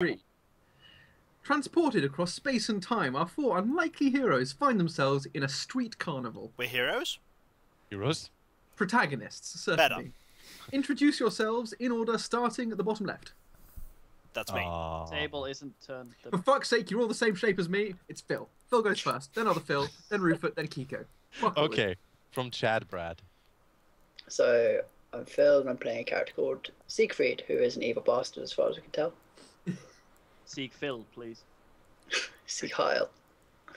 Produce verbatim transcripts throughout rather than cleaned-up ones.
three. Transported across space and time, our four unlikely heroes find themselves in a street carnival. We're heroes? Heroes? Protagonists, certainly. Better. Introduce yourselves in order, starting at the bottom left. That's me. Oh. Table isn't turned. The... For fuck's sake, you're all the same shape as me. It's Phil. Phil goes first, then other Phil, then Rufert, then Kiko. Fuck okay, from Chad Brad. So, I'm Phil and I'm playing a character called Siegfried, who is an evil bastard as far as we can tell. Sieg Phil, please. Sieg Heil.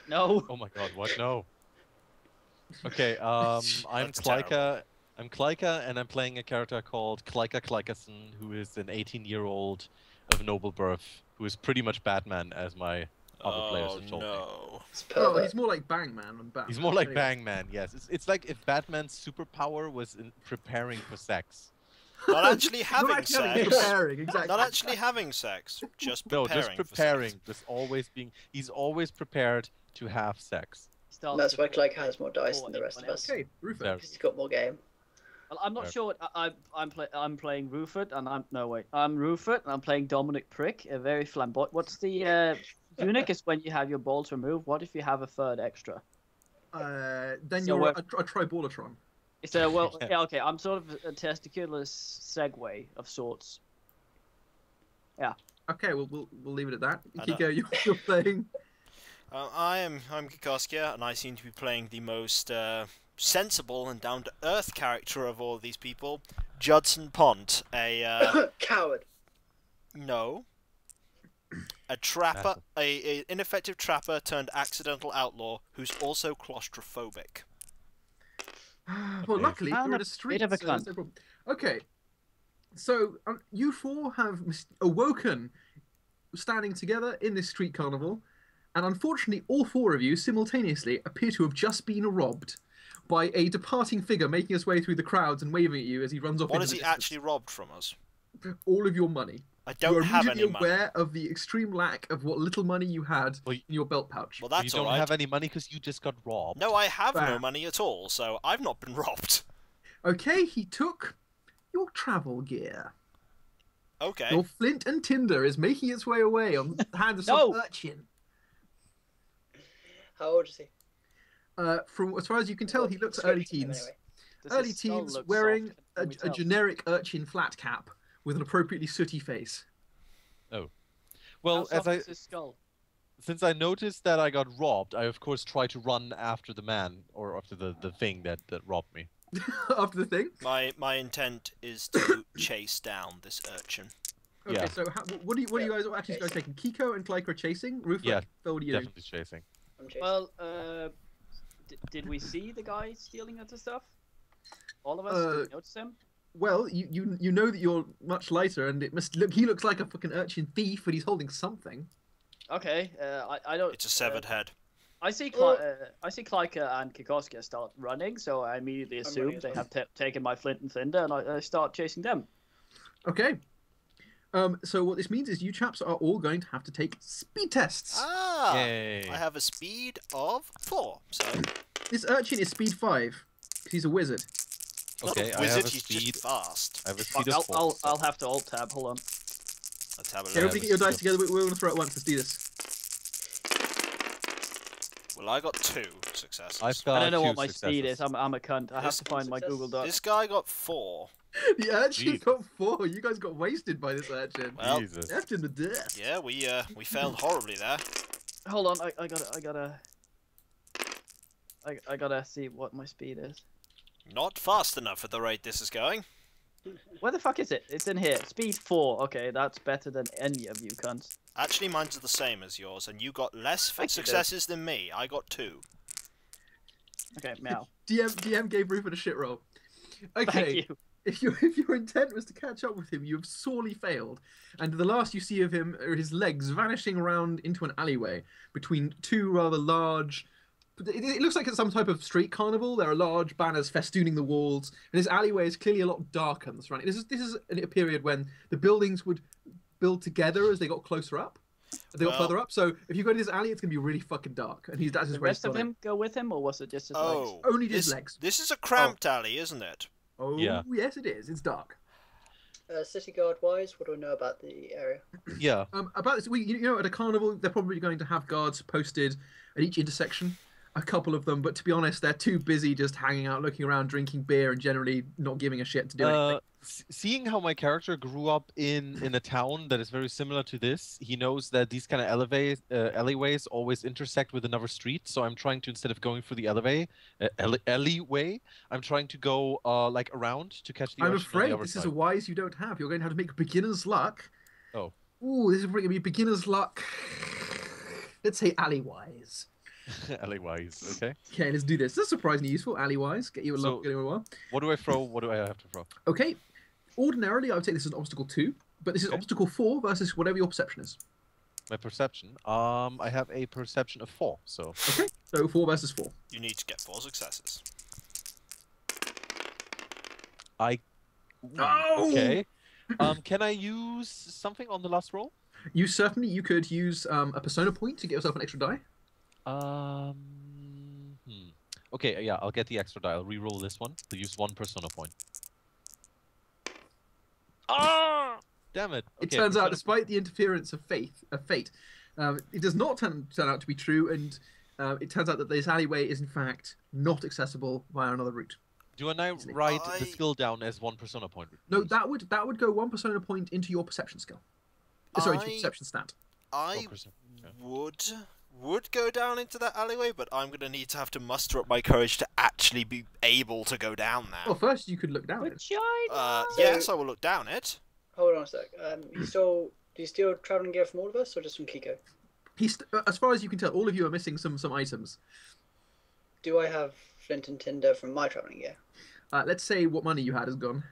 No. Oh my god, what? No. Okay, um, I'm Klyka. I'm Klyka, and I'm playing a character called Klyka Klykason, who is an eighteen-year-old of noble birth, who is pretty much Batman, as my other oh, players have told no. me. Oh, he's more like Bangman than Batman. He's more like anyway. Bangman, yes. It's, it's like if Batman's superpower was in preparing for sex. Not actually having Not actually sex. Preparing, exactly. Not actually having sex, just preparing. No, just preparing. For sex. Just always being. He's always prepared to have sex. And that's why Klyka has more dice than the rest of us. Okay, Rufert. Because he's got more game. I'm not sure. I, I, I'm play, I'm playing Rufert, and I'm no way. I'm Rufert, and I'm playing Dominic Prick, a very flamboyant. What's the uh, eunuch is when you have your balls removed. What if you have a third extra? Uh, then so you're a, a triballatron. So well, yeah, okay. I'm sort of a testicular segue of sorts. Yeah. Okay, well we'll we'll leave it at that. Kiko, you're, you're playing. Uh, I am I'm Kikoskia, and I seem to be playing the most. Uh... sensible and down-to-earth character of all these people, Judson Pont, a uh, coward. No, a trapper, a, a ineffective trapper turned accidental outlaw who's also claustrophobic. Well, luckily you're in the streets. So no okay, so um, you four have awoken, standing together in this street carnival, and unfortunately, all four of you simultaneously appear to have just been robbed. By a departing figure making his way through the crowds and waving at you as he runs off. What has he actually robbed from us? All of your money. I don't have any money. You're aware of the extreme lack of what little money you had well, in your belt pouch. Well, that's all right. You don't have any money because you just got robbed. No, I have Bam. no money at all, so I've not been robbed. Okay, he took your travel gear. Okay. Your flint and tinder is making its way away on the hand of no. some urchin. How old is he? Uh, from as far as you can tell, he looks early teens. Anyway, early teens wearing a, a generic urchin flat cap with an appropriately sooty face. Oh, well, as I skull? since I noticed that I got robbed, I of course tried to run after the man or after the the thing that that robbed me. After the thing. My my intent is to chase down this urchin. Okay, yeah. so how, what do you what do you guys actually going taking? Kiko and Klyka are chasing. Rufert, yeah, Phil, what are you definitely doing? chasing. I'm chasing. Well, uh. did we see the guy stealing other stuff? All of us uh, did we notice him? Well, you, you you know that you're much lighter, and it must look. He looks like a fucking urchin thief, but he's holding something. Okay, uh, I I don't. It's a severed uh, head. I see Cl uh, I see Klyka and Kikoskia start running, so I immediately assume they have taken my flint and tinder, and I, I start chasing them. Okay. Um, so what this means is you chaps are all going to have to take speed tests. Ah, Yay. I have a speed of four. So this urchin is speed five. He's a wizard. Okay, a wizard, I have a he's speed just fast. I have a speed I'll, of four. I'll, I'll have to alt tab. Hold on. I'll tab okay, everybody get your dice together. We're going to throw it once. Let's do this. Well, I got two successes. I've got I don't know what my successes. speed is. I'm, I'm a cunt. I this, have to find my Google Doc. This guy got four. The urchin Jeez. got four. You guys got wasted by this urchin. Well, Jesus. Left in the dirt. Yeah, we uh we failed horribly there. Hold on, I I gotta I gotta I I gotta see what my speed is. Not fast enough at the rate this is going. Where the fuck is it? It's in here. Speed four. Okay, that's better than any of you cunts. Actually, mine's the same as yours, and you got less successes than me. I got two. Okay, meow. D M D M gave Rupert a shit roll. Okay. Thank you. If, you, if your intent was to catch up with him, you have sorely failed. And the last you see of him are his legs vanishing around into an alleyway between two rather large... It, it looks like it's some type of street carnival. There are large banners festooning the walls. And this alleyway is clearly a lot darker than the surrounding. This is, this is a period when the buildings would build together as they got closer up. They well, got further up. So if you go to this alley, it's going to be really fucking dark. And he's that's his way. Did the rest of him go with him, or was it just his oh, legs? Only his this, legs. This is a cramped oh. alley, isn't it? Oh, yeah. yes, it is. It's dark. Uh, city guard wise, what do I know about the area? Yeah. Um, about this, we, you know, at a carnival, they're probably going to have guards posted at each intersection, a couple of them. But to be honest, they're too busy just hanging out, looking around, drinking beer, and generally not giving a shit to do uh, anything. Seeing how my character grew up in in a town that is very similar to this, he knows that these kind of elevays, uh, alleyways always intersect with another street. So I'm trying to, instead of going for the alleyway, uh, alley, alleyway, I'm trying to go uh, like around to catch the. I'm afraid the this side. is a wise you don't have. You're going to have to make beginner's luck. Oh. Ooh, this is going to be beginner's luck. Let's say alleywise. Alleywise, okay. Okay, let's do this. This is surprisingly useful. Alleywise, get you a so, luck, get you a while. What do I throw? What do I have to throw? Okay. Ordinarily, I would say this is an obstacle two, but this is okay. obstacle four versus whatever your perception is. My perception? Um, I have a perception of four, so... Okay, so four versus four. You need to get four successes. I... Oh! Okay. um, can I use something on the last roll? You certainly, you could use um, a persona point to get yourself an extra die. Um... Hmm. Okay, yeah, I'll get the extra die. I'll re-roll this one. I'll use one persona point. Ah! Damn it! Okay, it turns out, despite the interference of faith, of fate, um, it does not turn, turn out to be true, and uh, it turns out that this alleyway is in fact not accessible via another route. Do I now write I... the skill down as one persona point? No, that would that would go one persona point into your perception skill. I... Sorry, into your perception stat. I yeah. would would go down into that alleyway, but I'm going to need to have to muster up my courage to actually be able to go down there. Well, first you could look down Which it. Uh, so, yes, I will look down it. Hold on a sec. Um, you still, do you steal travelling gear from all of us, or just from Kiko? He's, as far as you can tell, all of you are missing some, some items. Do I have flint and tinder from my travelling gear? Uh, let's say what money you had is gone.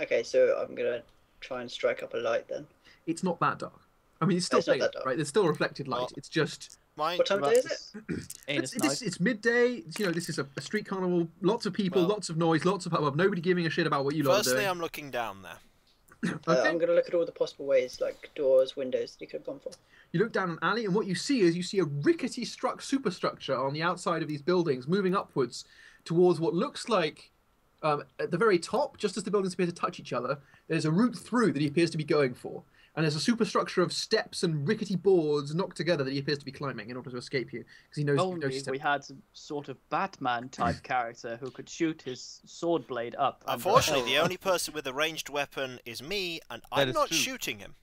Okay, so I'm going to try and strike up a light then. It's not that dark. I mean, it's still it's daylight, right? There's still reflected light. Oh. It's just... Mine what time of day is it? it's, it's, it's midday. You know, this is a, a street carnival. Lots of people, well, lots of noise, lots of hubbub. Nobody giving a shit about what you lot are doing. Firstly, I'm looking down there. Okay. uh, I'm going to look at all the possible ways, like doors, windows that you could have gone for. You look down an alley, and what you see is you see a rickety struck superstructure on the outside of these buildings, moving upwards towards what looks like, um, at the very top, just as the buildings appear to touch each other, there's a route through that he appears to be going for. And there's a superstructure of steps and rickety boards knocked together that he appears to be climbing in order to escape you, because he knows. Only he knows we had some sort of Batman-type character who could shoot his sword blade up. Unfortunately, the only person with a ranged weapon is me, and that I'm not true. shooting him.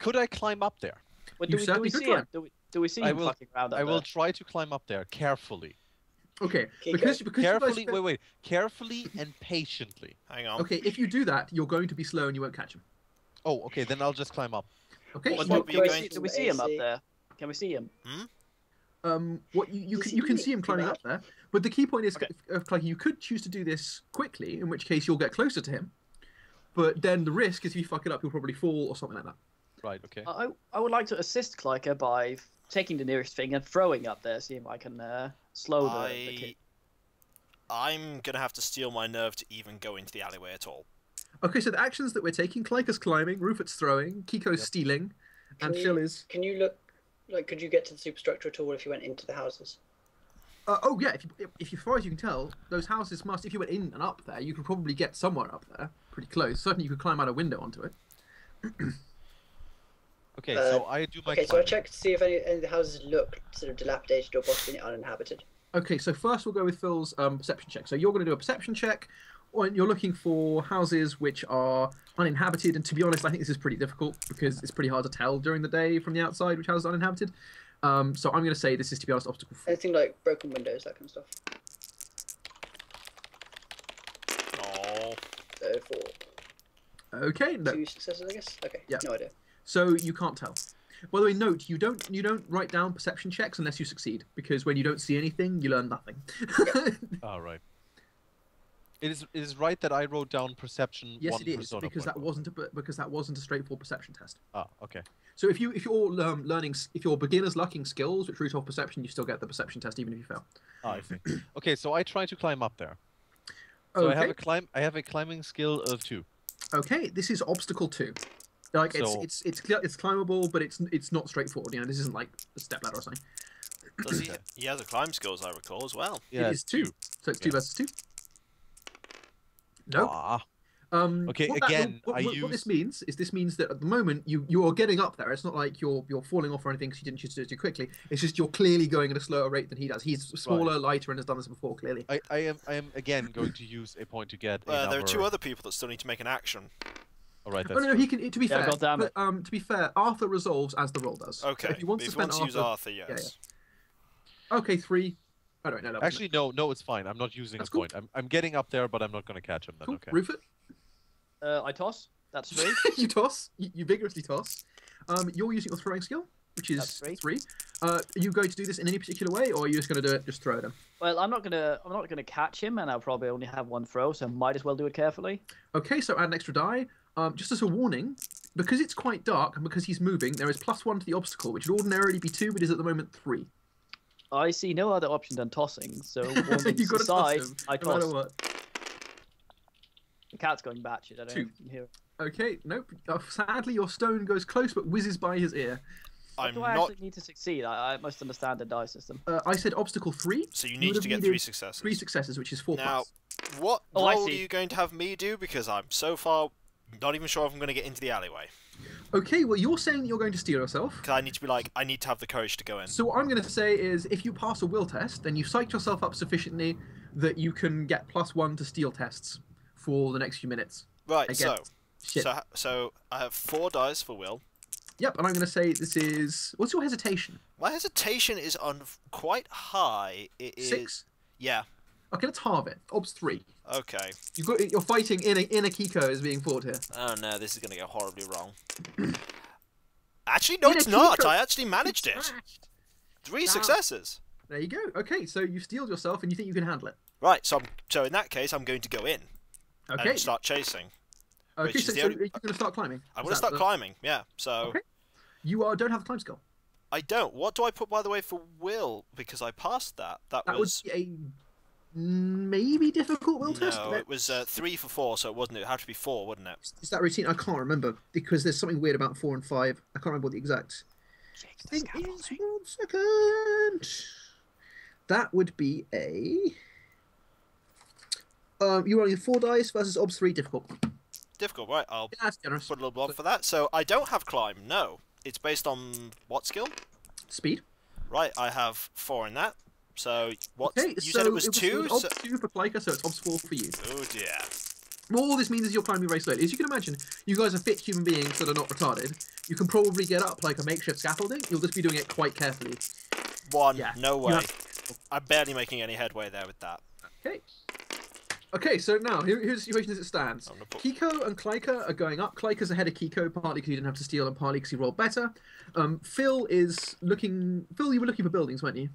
Could I climb up there? Well, do, we, do we see climb. him? Do we, do we see I him will, fucking around up I there? I will try to climb up there carefully. Okay, because, because carefully. You guys... Wait, wait, carefully and patiently. Hang on. Okay, if you do that, you're going to be slow and you won't catch him. Oh, okay, then I'll just climb up. Okay, so what, you we see, can we see him up there? Can we see him? Hmm? Um, what you, you, can, you can see him climbing up there, but the key point is, okay. if, if, like, you could choose to do this quickly, in which case you'll get closer to him, but then the risk is if you fuck it up, you'll probably fall or something like that. Right, okay. I, I would like to assist Klyka by taking the nearest thing and throwing up there, see if I can uh, slow I... the, the kid. I'm going to have to steal my nerve to even go into the alleyway at all. Okay, so the actions that we're taking, Klyka's climbing, Rufert's throwing, Kiko's yep. stealing, can and you, Phil is... Can you look... Like, could you get to the superstructure at all if you went into the houses? Uh, oh, yeah, if you, if you, as far as you can tell, those houses must... If you went in and up there, you could probably get somewhere up there, pretty close. Certainly you could climb out a window onto it. Okay, uh, so I do my... Okay, climbing. so I check to see if any, any of the houses look sort of dilapidated or possibly uninhabited. Okay, so first we'll go with Phil's um, perception check. So you're going to do a perception check... You're looking for houses which are uninhabited, and to be honest, I think this is pretty difficult because it's pretty hard to tell during the day from the outside which house is uninhabited. Um, so I'm going to say this is, to be honest, obstacle four. Anything like broken windows, that kind of stuff. Oh. So four. Okay. No. Two successes, I guess. Okay. Yeah. No idea. So you can't tell. By the way, note you don't you don't write down perception checks unless you succeed, because when you don't see anything, you learn nothing. All right. It is, it is right that I wrote down perception. Yes, one it is because that wasn't a because that wasn't a straightforward perception test. Ah, okay. So if you if you're um, learning if you're beginners lacking skills which root off perception, you still get the perception test even if you fail. Ah, I see. Okay, so I try to climb up there. So okay. I have a climb I have a climbing skill of two. Okay, this is obstacle two. Like it's so... it's it's it's climbable, but it's it's not straightforward. You know, this isn't like a step ladder or something. Does he? He has a climb skill, as I recall, as well. Yeah, it is two. So it's yeah. two versus two. Nope. Aww. Um, okay, what again, that, what, what, I use... what this means is this means that at the moment you you are getting up there. It's not like you're you're falling off or anything because you didn't choose to do it too quickly. It's just you're clearly going at a slower rate than he does. He's smaller, right. lighter, and has done this before. Clearly, I, I am I am again going to use a point to get. Uh, another... There are two other people that still need to make an action. All right. That's oh, no, no, he can. To be yeah, fair, damn but, um, to be fair, Arthur resolves as the roll does. Okay. So if you want if to, you want to Arthur, use Arthur, yes. Yeah, yeah. Okay, three. I don't know. No, Actually, no, no, it's fine. I'm not using that's a cool. point. I'm I'm getting up there, but I'm not going to catch him. Then cool. okay. Rufert. Uh, I toss. That's three. You toss. You, you vigorously toss. Um, you're using your throwing skill, which is that's three. three. Uh, are you going to do this in any particular way, or are you just going to do it? Just throw at him. Well, I'm not gonna. I'm not gonna catch him, and I'll probably only have one throw, so I might as well do it carefully. Okay, so add an extra die. Um, just as a warning, because it's quite dark and because he's moving, there is plus one to the obstacle, which would ordinarily be two, but is at the moment three. I see no other option than tossing, so you got to toss him, I toss. No matter what. The cat's going batshit. I don't Two. hear it. Okay, nope. Uh, sadly, your stone goes close but whizzes by his ear. I'm do I not... actually need to succeed? I, I must understand the die system. Uh, I said obstacle three. So you need you to get three successes. Three successes, which is four now, points. Now, what oh, role are you going to have me do? Because I'm so far not even sure if I'm going to get into the alleyway. Okay, well, you're saying that you're going to steal yourself. Because I need to be like, I need to have the courage to go in. So what I'm going to say is, if you pass a will test, then you psyched yourself up sufficiently that you can get plus one to steal tests for the next few minutes. Right, Again. so Shit. so so I have four dice for will. Yep, and I'm going to say this is... What's your hesitation? My hesitation is on quite high. It is... Six? Yeah. Okay, let's halve it. Obs three. Okay. You've got, you're fighting in a, in a Kiko is being fought here. Oh no, this is going to go horribly wrong. Actually, no, in it's not. Kiko. I actually managed it. Three Damn. successes. There you go. Okay, so you've steeled yourself and you think you can handle it. Right, so I'm, so in that case, I'm going to go in okay. and start chasing. Okay, so, so only... you're going to start climbing? I'm going to start the... climbing, yeah. So okay. You are, don't have the climb skill. I don't. What do I put, by the way, for will? Because I passed that. That, that was... was a... Maybe difficult will no, test? No, it was uh, three for four, so it wasn't. It had to be four, wouldn't it? Is that routine? I can't remember, because there's something weird about four and five. I can't remember what the exact Jake, thing is. One second. That would be a... Um, you're rolling four dice versus obs three, difficult. Difficult, right. I'll yeah, put a little block for that. So I don't have climb, no. It's based on what skill? Speed. Right, I have four in that. So what? Okay, you so said it was, it was two. It was so... obs two for Klyka, so it's obs four for you. Oh dear. All this means is you're climbing very slowly. As you can imagine, you guys are fit human beings that are not retarded. You can probably get up like a makeshift scaffolding. You'll just be doing it quite carefully. One. Yeah. No way. Have... I'm barely making any headway there with that. Okay. Okay, so now here, here's the situation as it stands. Put... Kiko and Klyka are going up. Klyka's ahead of Kiko, partly because you didn't have to steal and partly because he rolled better. Um, Phil is looking. Phil, you were looking for buildings, weren't you?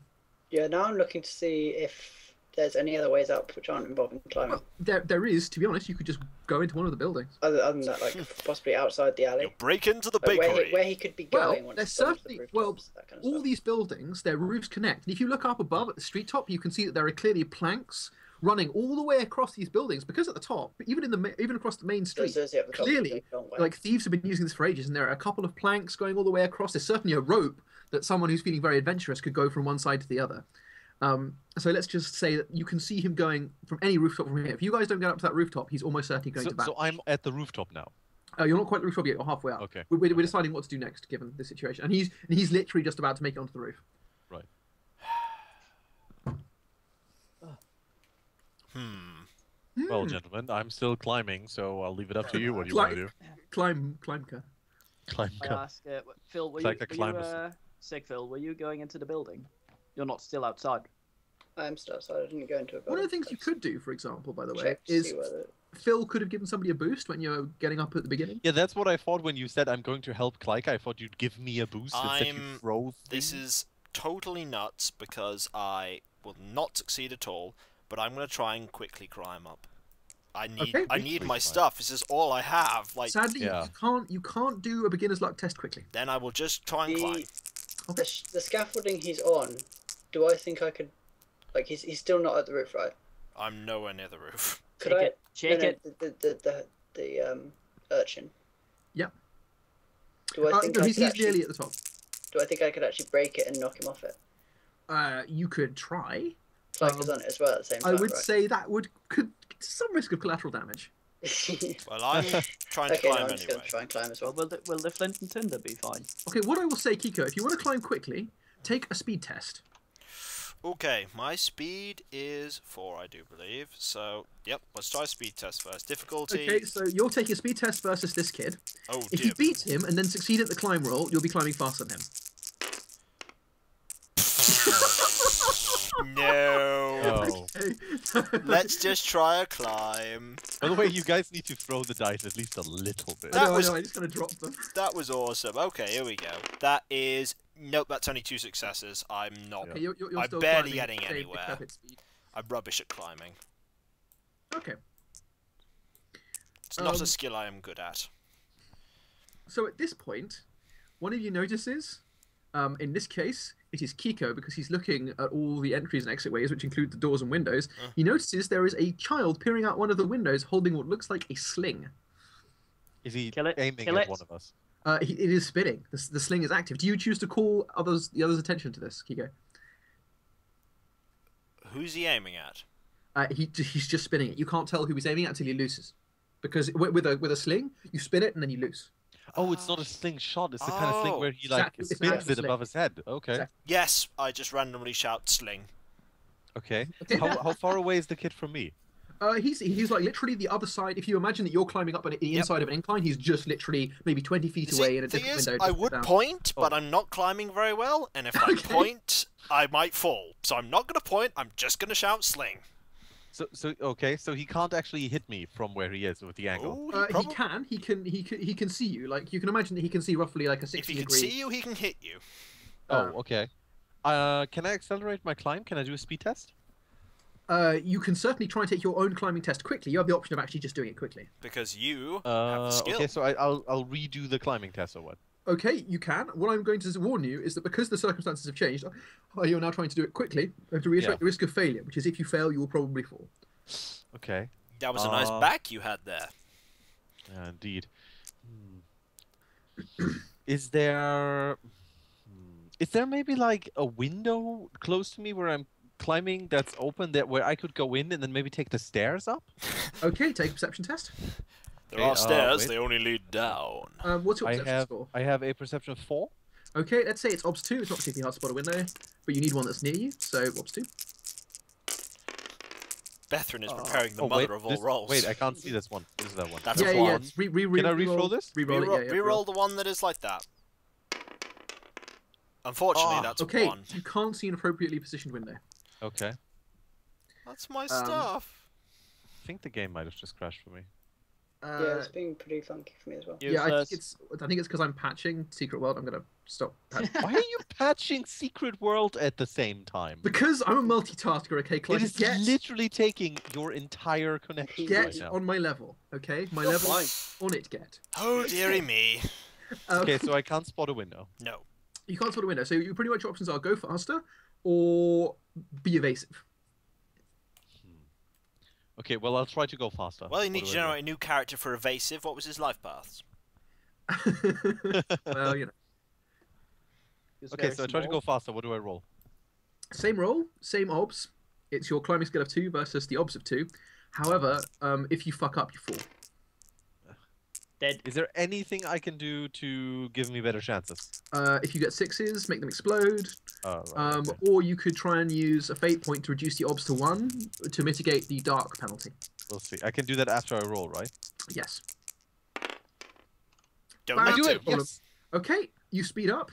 Yeah, now I'm looking to see if there's any other ways up which aren't involving climbing. Well, there, there is, to be honest. You could just go into one of the buildings. Other, other than that, like, possibly outside the alley. You'll break into the bakery. Where he, where he could be going. Well, there's certainly... The well, kind of all stuff. These buildings, their roofs connect. And if you look up above at the street top, you can see that there are clearly planks running all the way across these buildings. Because at the top, even in the even across the main street, so, so the clearly, like, thieves have been using this for ages. And there are a couple of planks going all the way across. There's certainly a rope that someone who's feeling very adventurous could go from one side to the other. Um, so let's just say that you can see him going from any rooftop from here. If you guys don't get up to that rooftop, he's almost certainly going so, to back. So I'm at the rooftop now. Uh, you're not quite at the rooftop yet. You're halfway up. Okay. We're, we're okay. deciding what to do next, given this situation. And he's and he's literally just about to make it onto the roof. Right. hmm. Mm. Well, gentlemen, I'm still climbing, so I'll leave it up to you. What do you want to do? Climb, climb, car. Climb. I ask, uh, Phil, were like you, uh, sick Phil, were you going into the building? You're not still outside. I am still outside. I didn't go into a building. One of the things you could do, for example, by the way, is whether... Phil could have given somebody a boost when you're getting up at the beginning. Yeah, that's what I thought when you said I'm going to help Klyka. I thought you'd give me a boost. I'm... Instead you throw this is totally nuts because I will not succeed at all. But I'm going to try and quickly climb up. I need okay, I need my stuff. This is all I have. Like sadly, yeah. you can't you can't do a beginner's luck test quickly. Then I will just try and the, climb. Okay. The, the scaffolding he's on. Do I think I could? Like he's he's still not at the roof, right? I'm nowhere near the roof. Could Shake I? It. Shake no, no, it. The the the, the um urchin. Yeah. Do I uh, think no, I he's, could he's actually, nearly at the top? Do I think I could actually break it and knock him off it? Uh, you could try. Klyka's um, on it as well at the same time. I would right? say that would could. Some risk of collateral damage. Well, I'm trying to okay, climb no, I'm anyway. Gonna try and climb as well. Will the, will the flint and tinder be fine? Okay, what I will say, Kiko, if you want to climb quickly, take a speed test. Okay, my speed is four, I do believe. So, yep, let's try a speed test first. Difficulty... Okay, so you're taking a speed test versus this kid. Oh, dear. If you beat him and then succeed at the climb roll, you'll be climbing faster than him. No. No. Okay. Let's just try a climb. By the way, you guys need to throw the dice at least a little bit. That I know, was... I know, I just kind of dropped them. That was awesome. Okay, here we go. That is... Nope, that's only two successes. I'm not. Okay, you're, you're I'm still barely climbing. Getting anywhere. I'm rubbish at climbing. Okay. It's um, not a skill I am good at. So at this point, one of you notices, um, in this case, it is Kiko, because he's looking at all the entries and exit ways, which include the doors and windows. Uh. He notices there is a child peering out one of the windows holding what looks like a sling. Is he Kill it. aiming Kill at it. one of us? Uh, it is spinning. The, the sling is active. Do you choose to call others, the others' attention to this, Kiko? Who's he aiming at? Uh, he he's just spinning it. You can't tell who he's aiming at until he looses, because with a with a sling, you spin it and then you loose. Oh, it's not a sling shot. It's the oh. kind of thing where he like exactly. spins it sling. above his head. Okay. Exactly. Yes, I just randomly shout sling. Okay. how, how far away is the kid from me? Uh, he's he's like literally the other side. If you imagine that you're climbing up on the inside yep. of an incline, he's just literally maybe twenty feet away See, in a different is, window. I would down. point, but oh. I'm not climbing very well, and if okay. I point, I might fall. So I'm not going to point. I'm just going to shout sling. So so okay. So he can't actually hit me from where he is with the angle. Ooh, he, uh, he can. He can. He can. He can see you. Like you can imagine that he can see roughly like a sixty degree. If he can degree... see you, he can hit you. Oh, okay. Uh, can I accelerate my climb? Can I do a speed test? Uh, you can certainly try and take your own climbing test quickly. You have the option of actually just doing it quickly. Because you uh, have the skill. Okay, so I, I'll, I'll redo the climbing test or what? Okay, you can. What I'm going to warn you is that because the circumstances have changed, oh, you're now trying to do it quickly, I have to reiterate yeah. the risk of failure, which is if you fail, you will probably fall. Okay. That was uh, a nice back you had there. Yeah, indeed. Hmm. Is there... Is there maybe like a window close to me where I'm climbing that's open that where I could go in and then maybe take the stairs up? Okay, take a perception test. There okay, are stairs, uh, they only lead down. Um, what's your perception I have, score? I have a perception of four. Okay, let's say it's obs two. It's not particularly hard to spot a window, but you need one that's near you, so obs two. Bethrin is preparing oh. the mother oh, wait, of all this, rolls. Wait, I can't see this one. This is that one. That's yeah, a yeah, one. Yeah. Re, re, re, Can I re-roll this? Re-roll re yeah, yeah, the one that is like that. Unfortunately, oh, that's okay. one. Okay, you can't see an appropriately positioned window. Okay. That's my um, stuff. I think the game might have just crashed for me. Uh, yeah, it's been pretty funky for me as well. Useless. Yeah, I think it's I think it's because I'm patching Secret World. I'm gonna stop. Why are you patching Secret World at the same time? Because I'm a multitasker. Okay, Klyka, it is get... literally taking your entire connection. Get right now. on my level, okay? My You're level fine. on it. Get. Oh dearie me. Um, okay, so I can't spot a window. No. You can't spot a window. So you pretty much your options are go faster or be evasive. Hmm. Okay, well, I'll try to go faster. Well, you need to generate a new character for evasive. What was his life paths? Well, you know. Okay, so I try to go faster. What do I roll? Same roll, same obs. It's your climbing skill of two versus the obs of two. However, um, if you fuck up, you fall. Dead. Is there anything I can do to give me better chances? Uh, if you get sixes, make them explode. Oh, right, um, okay. Or you could try and use a fate point to reduce the obs to one to mitigate the dark penalty. We'll see. I can do that after I roll, right? Yes. Don't I do it. Yes. Okay, you speed up.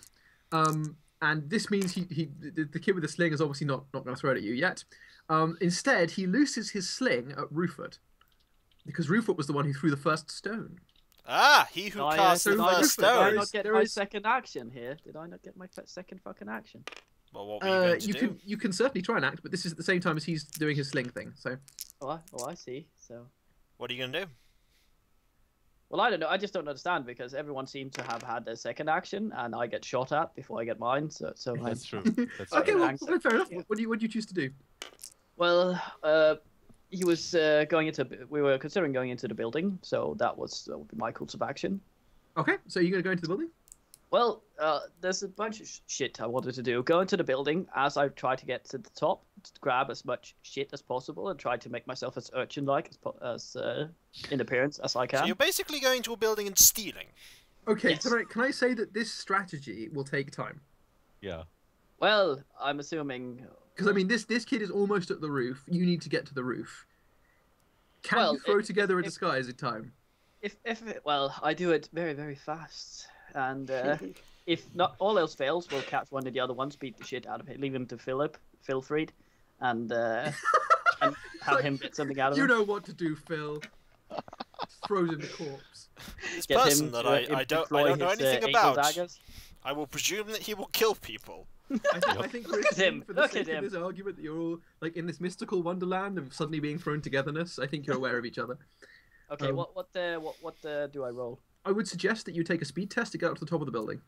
Um, and this means he, he the kid with the sling is obviously not, not going to throw it at you yet. Um, instead, he looses his sling at Rufert. Because Rufert was the one who threw the first stone. Ah, he who no, casts the first stone. Did I not get my second action here? Did I not get my second fucking action? Well, what were you uh, going to you do? Can, you can certainly try and act, but this is at the same time as he's doing his sling thing, so... Oh, I, oh, I see, so... What are you going to do? Well, I don't know, I just don't understand, because everyone seems to have had their second action, and I get shot at before I get mine, so... so That's true. That's okay, well, well, fair enough. Yeah. What do you, what do you choose to do? Well, uh... He was uh, going into. We were considering going into the building, so that was that would be my course of action. Okay, so you're gonna go into the building? Well, uh, there's a bunch of sh shit I wanted to do. Go into the building as I try to get to the top. grab as much shit as possible and try to make myself as urchin-like as, po as uh, in appearance as I can. So you're basically going to a building and stealing. Okay, yes. Can I, can I say that this strategy will take time? Yeah. Well, I'm assuming... Because, I mean, this, this kid is almost at the roof. You need to get to the roof. Can well, you throw if, together if, a disguise in time? If, if it, well, I do it very, very fast. And uh, if not all else fails, we'll catch one of the other ones, beat the shit out of it, leave him to Philip, Philfried, and, uh, and have like, him get something out of it. You him. know what to do, Phil. Throws in the corpse. This get person him, that uh, I, I, don't, I don't know his, anything uh, about, I will presume that he will kill people. I think, I think Look at him. For the Look sake at him. Of this argument that you're all like in this mystical wonderland of suddenly being thrown togetherness. I think you're aware of each other. Okay, um, what what uh, what what uh, do I roll? I would suggest that you take a speed test to get up to the top of the building,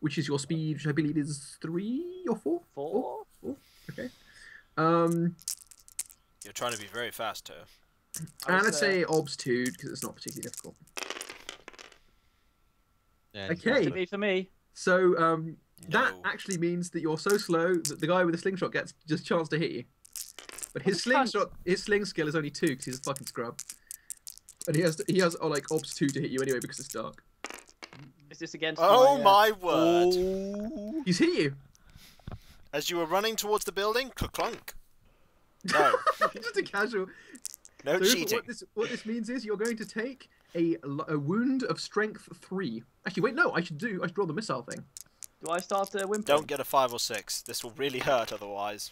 which is your speed, which I believe is three or four. Four. four? four? Okay. Um. You're trying to be very fast here. And was, I'd say uh, obstude because it's not particularly difficult. Yeah, okay. To be for me. So um. No. That actually means that you're so slow that the guy with the slingshot gets just a chance to hit you. But his slingshot, his sling skill is only two because he's a fucking scrub, and he has to, he has oh, like obs two to hit you anyway because it's dark. Is this against? Oh my, uh... my word! Oh. He's hit you as you were running towards the building. Clunk. No, just a casual. No so cheating. What this, what this means is you're going to take a, a wound of strength three. Actually, wait, no, I should do. I should draw the missile thing. Do I start uh, whimpering? Don't get a five or six. This will really hurt otherwise.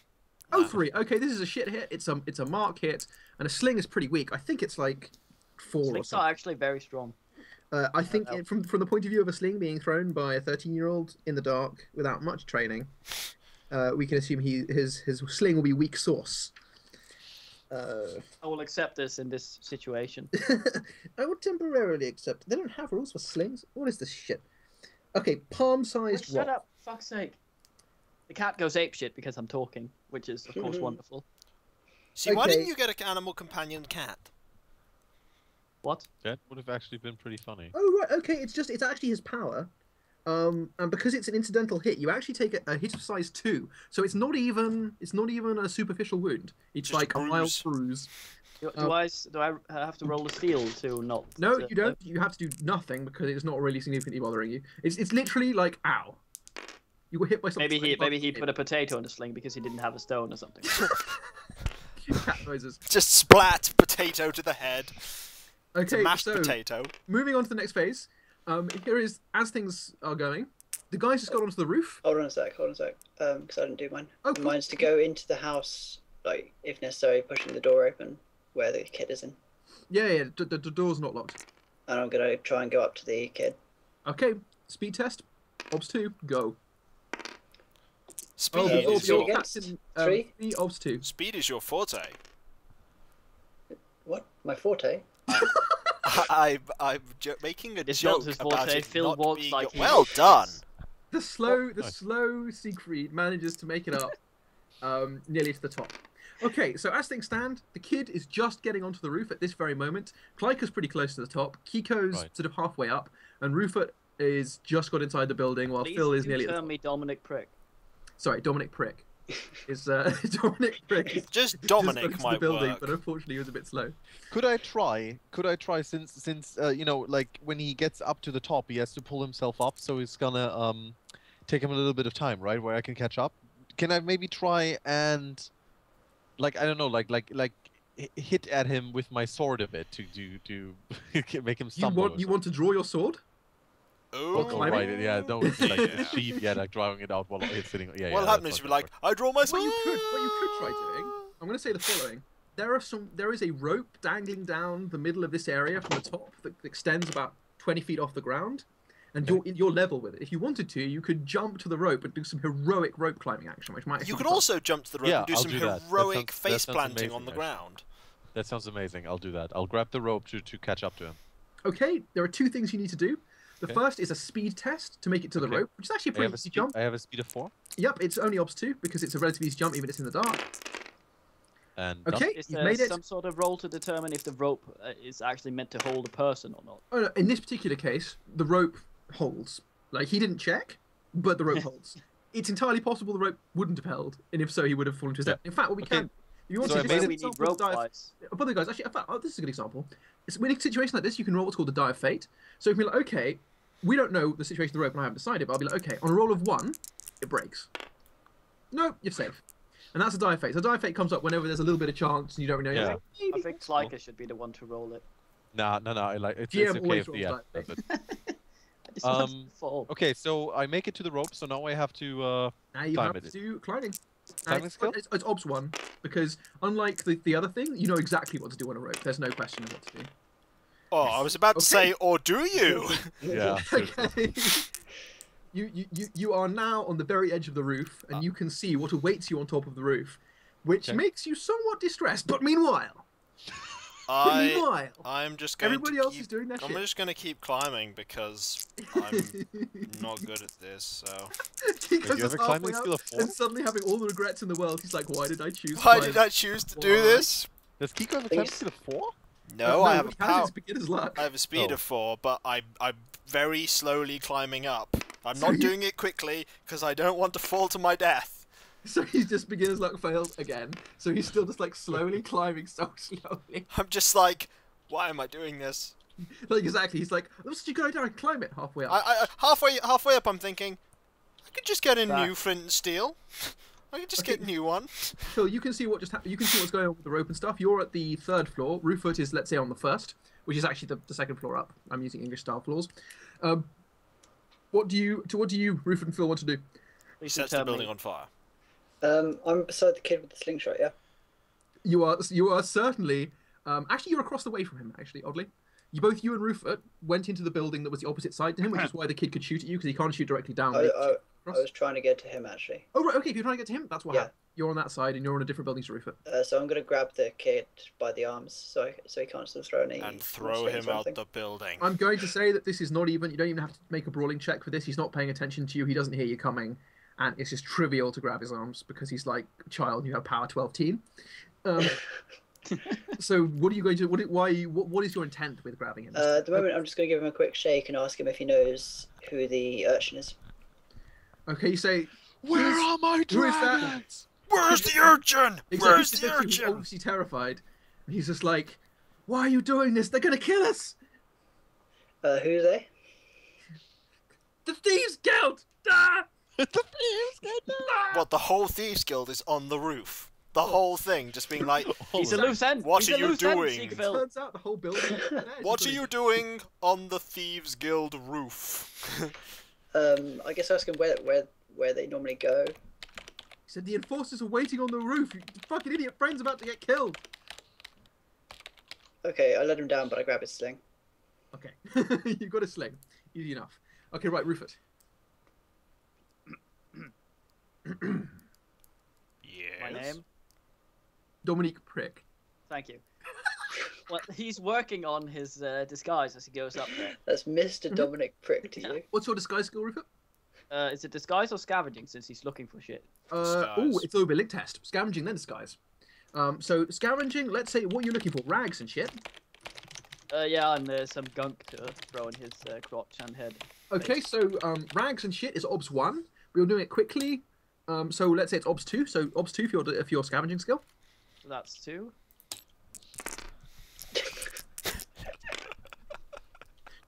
Oh, no. Three. Okay, this is a shit hit. It's a it's a mark hit, and a sling is pretty weak. I think it's like four Slings or something. Are actually very strong. Uh, I think it, from from the point of view of a sling being thrown by a thirteen-year-old in the dark without much training, uh, we can assume he his his sling will be weak sauce. Uh, I will accept this in this situation. I will temporarily accept. They don't have rules for slings. What is this shit? Okay, palm-sized rock. Shut up, fuck's sake. The cat goes apeshit because I'm talking, which is, of course, wonderful. See, okay. Why didn't you get an animal companion cat? What? That would have actually been pretty funny. Oh, right, okay, it's just, it's actually his power. Um, and because it's an incidental hit, you actually take a, a hit of size two. So it's not even, it's not even a superficial wound. It's just like a mild bruise. Do, do um, I do I have to roll a steal to not? No, to, you don't. You have to do nothing because it's not really significantly bothering you. It's it's literally like ow, you were hit by something. Maybe he maybe he put a potato in a sling because he didn't have a stone or something. Cat noises. Just splat potato to the head. Okay, mashed so potato. Moving on to the next phase. Um, here is as things are going. The guy's just got onto the roof. Hold on a sec. Hold on a sec. Um, because I didn't do mine. Oh, mine's to go into the house, like if necessary, pushing the door open. Where the kid is in. Yeah, yeah, the, the, the door's not locked. And I'm gonna try and go up to the kid. Okay, speed test. Obs two, go. Speed oh, is obs, your captain, um, three. Three obs two. Speed is your forte. What? My forte? I, I, I'm making a it's joke not his forte. About it Phil not walks being like well is. Done. The slow, the slow Siegfried manages to make it up, um, nearly to the top. Okay, so as things stand, the kid is just getting onto the roof at this very moment. Klyka's pretty close to the top. Kiko's right. Sort of halfway up, and Rufert is just got inside the building while Please Phil is nearly. Please do term me Dominic Prick. Sorry, Dominic Prick. Is uh, Dominic Prick? It's just Dominic just might the building, work. But unfortunately, he was a bit slow. Could I try? Could I try since since uh, you know, like when he gets up to the top, he has to pull himself up, so it's gonna um take him a little bit of time, right? Where I can catch up. Can I maybe try and? Like I don't know, like like like hit at him with my sword of it to do to, to make him stumble. You want you want to draw your sword? Oh, oh right, it. Yeah, no, it's like the sheep, yeah, like drawing it out while it's sitting. Yeah, what yeah, happens if you like? I draw my sword. What you could, what you could try doing. I'm gonna say the following. There are some. There is a rope dangling down the middle of this area from the top that extends about twenty feet off the ground, and you're you're level with it. If you wanted to, you could jump to the rope and do some heroic rope climbing action, which might. You could also fun. jump to the rope yeah, and do I'll some do heroic sounds, face planting amazing, on the actually. ground. That sounds amazing. I'll do that. I'll grab the rope to to catch up to him. Okay, there are two things you need to do. The okay. first is a speed test to make it to the okay. rope, which is actually a pretty easy jump. I have a speed of four. Yep, it's only obs two because it's a relatively easy jump, even if it's in the dark. And okay, is there made some it. sort of roll to determine if the rope is actually meant to hold a person or not? Oh no! In this particular case, the rope holds. Like he didn't check, but the rope holds. it's entirely possible the rope wouldn't have held, and if so, he would have fallen to his death. In fact, what we okay. can... If you want so to maybe we need rope dives. By the way, guys, actually, in fact, oh, this is a good example. It's, in a situation like this, you can roll what's called the die of fate. So you can be like, okay, we don't know the situation of the rope, and I haven't decided, but I'll be like, okay, on a roll of one, it breaks. No, nope, you're safe. And that's a die of fate. So die of fate comes up whenever there's a little bit of chance and you don't really know. Yeah. Like, hey, I think Klyka oh. should be the one to roll it. Nah, no, no, I like it's, it's okay if the yeah. um, okay, so I make it to the rope, so now I have to uh now you time have it. to do climbing. Now, it's, it's, it's obs one because unlike the the other thing, you know exactly what to do on a rope. There's no question of what to do. Oh, I was about okay. to say, or do you? yeah. Okay. You, you, you are now on the very edge of the roof, and ah. you can see what awaits you on top of the roof, which okay. makes you somewhat distressed. But meanwhile, I, meanwhile, I'm just going. Everybody to else keep, is doing that. I'm shit. just going to keep climbing because I'm not good at this. So. he goes you climbing skill of four? And suddenly having all the regrets in the world, he's like, "Why did I choose? Why did I choose to do this?" Does Kiko have a climbing skill of four? No, no, I have a power. I have a speed oh. of four, but I I'm very slowly climbing up. I'm so not you... doing it quickly because I don't want to fall to my death. So he's just beginner's luck failed again. So he's still just like slowly climbing, so slowly. I'm just like, why am I doing this? Like exactly. He's like, let's just go down and climb it halfway up. I, I, halfway, halfway up, I'm thinking, I could just get a Back. new flint and steel. I could just okay. get a new one. So you can see what just happened. You can see what's going on with the rope and stuff. You're at the third floor. Rufert is, let's say, on the first, which is actually the, the second floor up. I'm using English style floors. Um, What do you, to what do you, Rufert and Phil, want to do? He sets the building on fire. Um, I'm beside the kid with the slingshot, yeah? You are, you are certainly, um, actually you're across the way from him, actually, oddly. You both, you and Rufert, went into the building that was the opposite side to him, which is why the kid could shoot at you, because he can't shoot directly down. I, I, I was trying to get to him, actually. Oh, right, okay, if you're trying to get to him, that's what yeah. happened. You're on that side, and you're on a different building to Rufert. Uh, so I'm going to grab the kid by the arms, so so he can't still throw any... And throw him out the building. I'm going to say that this is not even... You don't even have to make a brawling check for this. He's not paying attention to you. He doesn't hear you coming. And it's just trivial to grab his arms, because he's like, child, you have power twelve teen. Um, so what are you going to... What, why, what, what is your intent with grabbing him? Uh, at the moment, I'm just going to give him a quick shake and ask him if he knows who the urchin is. Okay, you say... Where Here's, are my dragons? Where's the urchin? Exactly. Where's the urchin? He's obviously terrified. And he's just like, why are you doing this? They're going to kill us. Uh, who are they? The Thieves Guild! Ah! The Thieves Guild! Ah! Well, the whole Thieves Guild is on the roof. The whole thing just being like, he's a loose end. What are you doing? Turns out the whole building. What are you doing on the Thieves Guild roof? um, I guess ask him where... where... where they normally go. He said the enforcers are waiting on the roof. You fucking idiot, friend's about to get killed. Okay, I let him down, but I grab his sling. Okay, you got a sling. Easy enough. Okay, right, Rufert. Yes. My name? Dominic Prick. Thank you. Well, he's working on his uh, disguise as he goes up there. That's Mister Dominic Prick to yeah. you. What's your disguise skill, Rufert? Uh, is it disguise or scavenging, since he's looking for shit? Uh, oh, it's obelisk test. Scavenging, then disguise. Um, so, scavenging, let's say, what you're looking for? Rags and shit? Uh, yeah, and there's some gunk to throw in his uh, crotch and head. Okay, so um, rags and shit is obs one. We're doing it quickly. Um, so, let's say it's obs two. So, obs two for your, for your scavenging skill. That's two.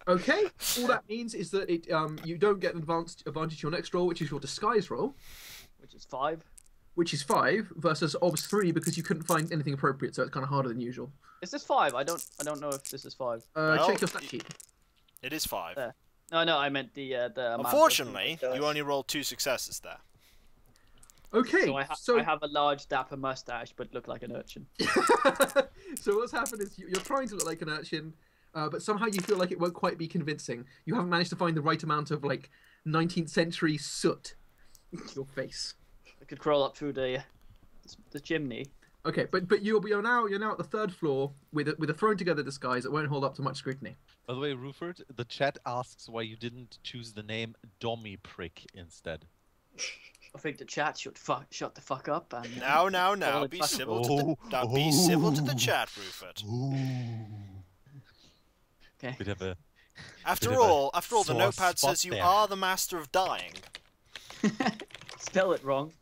Okay, all that means is that it um you don't get an advanced advantage to your next roll, which is your disguise roll. Which is five. Which is five versus obs three because you couldn't find anything appropriate, so it's kinda harder than usual. Is this five? I don't I don't know if this is five. Uh well, check your stat sheet. It is five. There. No no, I meant the uh the Unfortunately, you only rolled two successes there. Okay, so I, ha so I have a large dapper mustache but look like an urchin. So what's happened is you're trying to look like an urchin. Uh, but somehow you feel like it won't quite be convincing. You haven't managed to find the right amount of, like, nineteenth century soot to your face. I could crawl up through the the chimney. Okay, but but you're you're now you're now at the third floor with a, with a thrown together disguise that won't hold up to much scrutiny. By the way, Rufert, the chat asks why you didn't choose the name Dommy Prick instead. I think the chat should fuck shut the fuck up. And now now now be civil to the now oh. be civil to the chat, Rufert. Oh. Okay. Bit of a, after bit all, of a after all, the notepad says you there. are the master of dying. spell it wrong.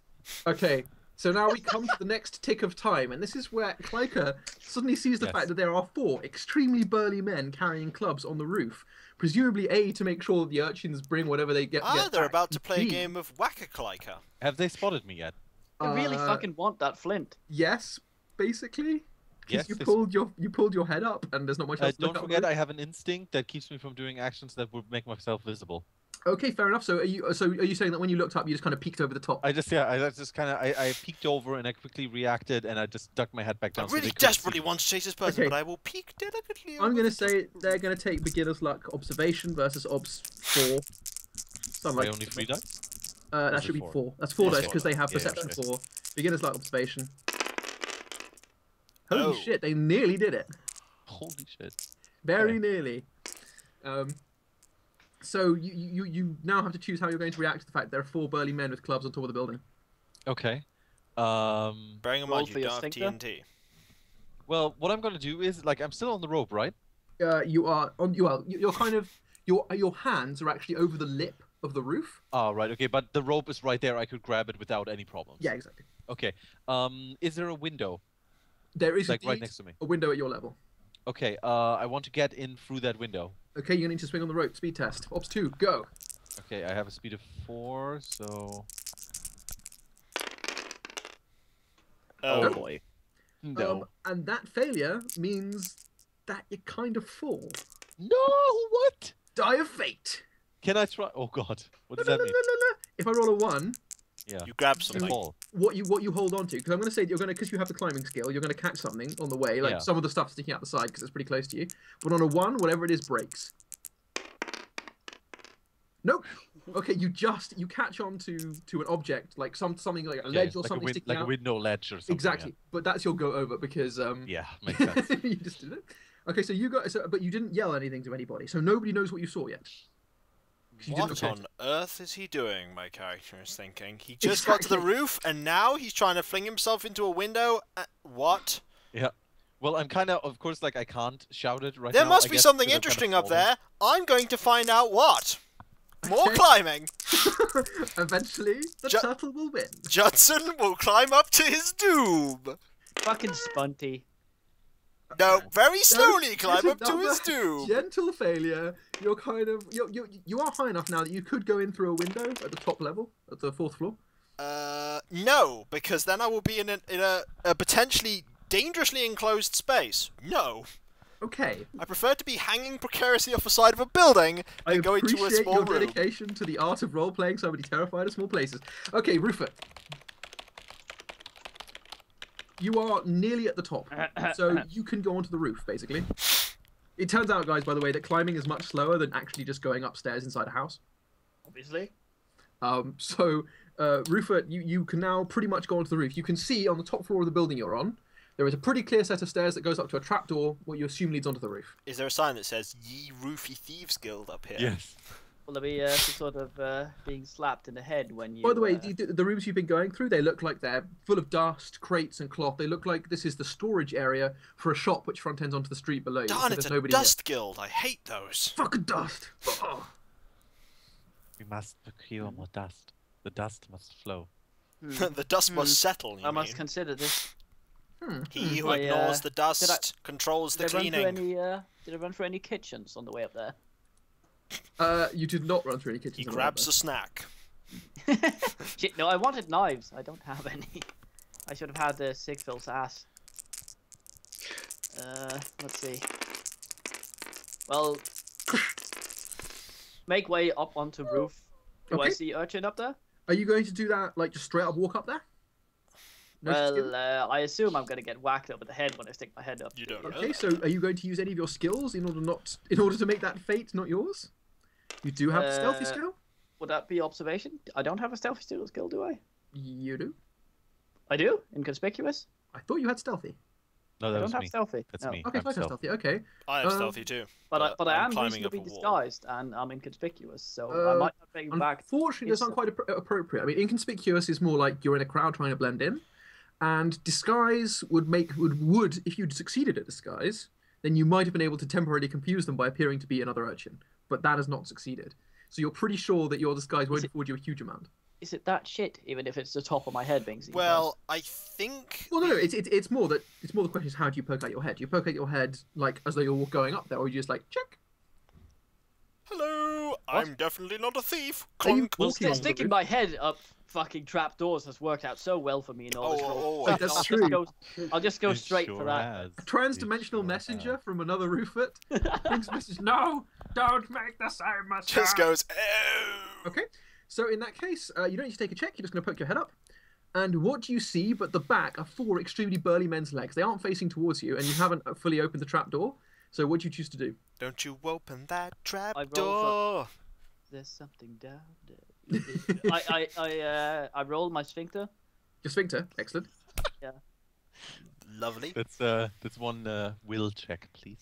Okay, so now we come to the next tick of time, and this is where Klyka suddenly sees the yes. fact that there are four extremely burly men carrying clubs on the roof, presumably A, to make sure that the urchins bring whatever they get. Ah, get they're back. about to play B. a game of Whack-a Klyka. Have they spotted me yet? I really uh, fucking want that flint. Yes, basically. Yes, you pulled your you pulled your head up, and there's not much else. Uh, to don't forget, I have an instinct that keeps me from doing actions that would make myself visible. Okay, fair enough. So are you so are you saying that when you looked up, you just kind of peeked over the top? I just yeah, I just kind of I, I peeked over and I quickly reacted and I just ducked my head back down. I really so desperately want to chase this person, okay. but I will peek delicately. I'm gonna say they're gonna take beginner's luck observation versus obs four. Something like only three dice. Uh, that should be four. four. That's four dice because they have yeah, perception yeah, four. Beginner's luck observation. Holy oh. shit! They nearly did it. Holy shit! Very okay. nearly. Um, so you you you now have to choose how you're going to react to the fact that there are four burly men with clubs on top of the building. Okay. Um, Bearing in mind you don't have T N T. Well, what I'm going to do is like I'm still on the rope, right? Uh, you are on. You are. You're kind of your your hands are actually over the lip of the roof. Ah, oh, right. Okay, but the rope is right there. I could grab it without any problems. Yeah, exactly. Okay. Um, is there a window? There is like right next to me. A window at your level. Okay, uh, I want to get in through that window. Okay, you need to swing on the rope. Speed test. Ops two, go. Okay, I have a speed of four, so. Oh, oh. boy. No. Um, and that failure means that you kind of fall. No, what? Die of fate. Can I try? Oh God, what does no, that no, mean? No, no, no. If I roll a one. Yeah. You grab something. You, what you what you hold on to? Because I'm going to say that you're going to because you have the climbing skill. You're going to catch something on the way, like yeah. some of the stuff sticking out the side because it's pretty close to you. But on a one, whatever it is breaks. Nope. Okay, you just you catch on to to an object like some something like a ledge yeah, or like something a win, sticking like out. Like a window ledge or something. Exactly. Yeah. But that's your go over because um. Yeah, makes sense. You just did it. Okay, so you got so, but you didn't yell anything to anybody, so nobody knows what you saw yet. What on earth is he doing, my character is thinking. He just exactly. got to the roof, and now he's trying to fling himself into a window. At... What? Yeah. Well, I'm kind of, of course, like, I can't shout it right there now. There must be guess, something interesting kind of up there. I'm going to find out what. More okay. climbing. Eventually, the Ju turtle will win. Judson will climb up to his doom. Fucking spunty. No, very slowly no, climb up to his doom. Gentle failure. You're kind of you you you are high enough now that you could go in through a window at the top level, at the fourth floor. Uh, no, because then I will be in a in a, a potentially dangerously enclosed space. No. Okay. I prefer to be hanging precariously off the side of a building than going to a small room. I appreciate your dedication to the art of role playing somebody terrified of small places. Okay, Rufert. You are nearly at the top, so you can go onto the roof, basically. It turns out, guys, by the way, that climbing is much slower than actually just going upstairs inside a house. Obviously. Um, so, uh, Rufert, you, you can now pretty much go onto the roof. You can see on the top floor of the building you're on, there is a pretty clear set of stairs that goes up to a trapdoor, what you assume leads onto the roof. Is there a sign that says, Ye Roofy Thieves Guild up here? Yes. Will there be uh, some sort of uh, being slapped in the head when you... By the way, uh... the, the rooms you've been going through, they look like they're full of dust, crates and cloth. They look like this is the storage area for a shop which front ends onto the street below. Darn, it's a dust here. guild. I hate those. Fucking dust. Oh. We must procure more dust. The dust must flow. Hmm. the dust hmm. must settle, you I mean. must consider this. Hmm. He who I, ignores uh, the dust I, controls the cleaning. Any, uh, did I run through any kitchens on the way up there? Uh, you did not run through any kitchen. He grabs a snack. Shit, no, I wanted knives. I don't have any. I should have had the uh, Sigfil's ass. Uh, let's see. Well, make way up onto roof. Do okay. I see urchin up there? Are you going to do that, like, just straight up walk up there? No well, uh, I assume I'm going to get whacked over the head when I stick my head up. You don't know. Okay, so are you going to use any of your skills in order not, in order to make that fate not yours? You do have uh, a stealthy skill? Would that be observation? I don't have a stealthy skill, do I? You do. I do? Inconspicuous? I thought you had stealthy. No, that I don't was have me. stealthy. That's no. me. Okay, I have stealthy. Okay. I have um, stealthy too. But I, but I am reasonably disguised and I'm inconspicuous, so uh, I might not make it back. Unfortunately, that's not quite appropriate. I mean, inconspicuous is more like you're in a crowd trying to blend in. And disguise would make would would if you'd succeeded at disguise, then you might have been able to temporarily confuse them by appearing to be another urchin. But that has not succeeded, so you're pretty sure that your disguise won't afford you a huge amount. is it that shit? Even if it's the top of my head being seen. Well, I think. Well, no, it's it's it's more that it's more the question is how do you percolate your head? Do you percolate your head like as though you're going up there, or are you just like check? Hello, what? I'm definitely not a thief. Clunk. Well, sticking my head up fucking trapdoors has worked out so well for me in all this. Oh, oh, that's I'll true. Just go, I'll just go it straight sure for that. A trans-dimensional sure messenger has. From another Rufert brings message. No, don't make the same mistake. Just goes. Ew. Okay, so in that case, uh, you don't need to take a check. You're just going to poke your head up, and what do you see? But the back are four extremely burly men's legs. They aren't facing towards you, and you haven't fully opened the trapdoor. So what do you choose to do? Don't you open that trapdoor. There's something down there. I, I, I, uh, I roll my sphincter. Your sphincter? Excellent. Yeah. Lovely. That's, uh, that's one uh, will check, please.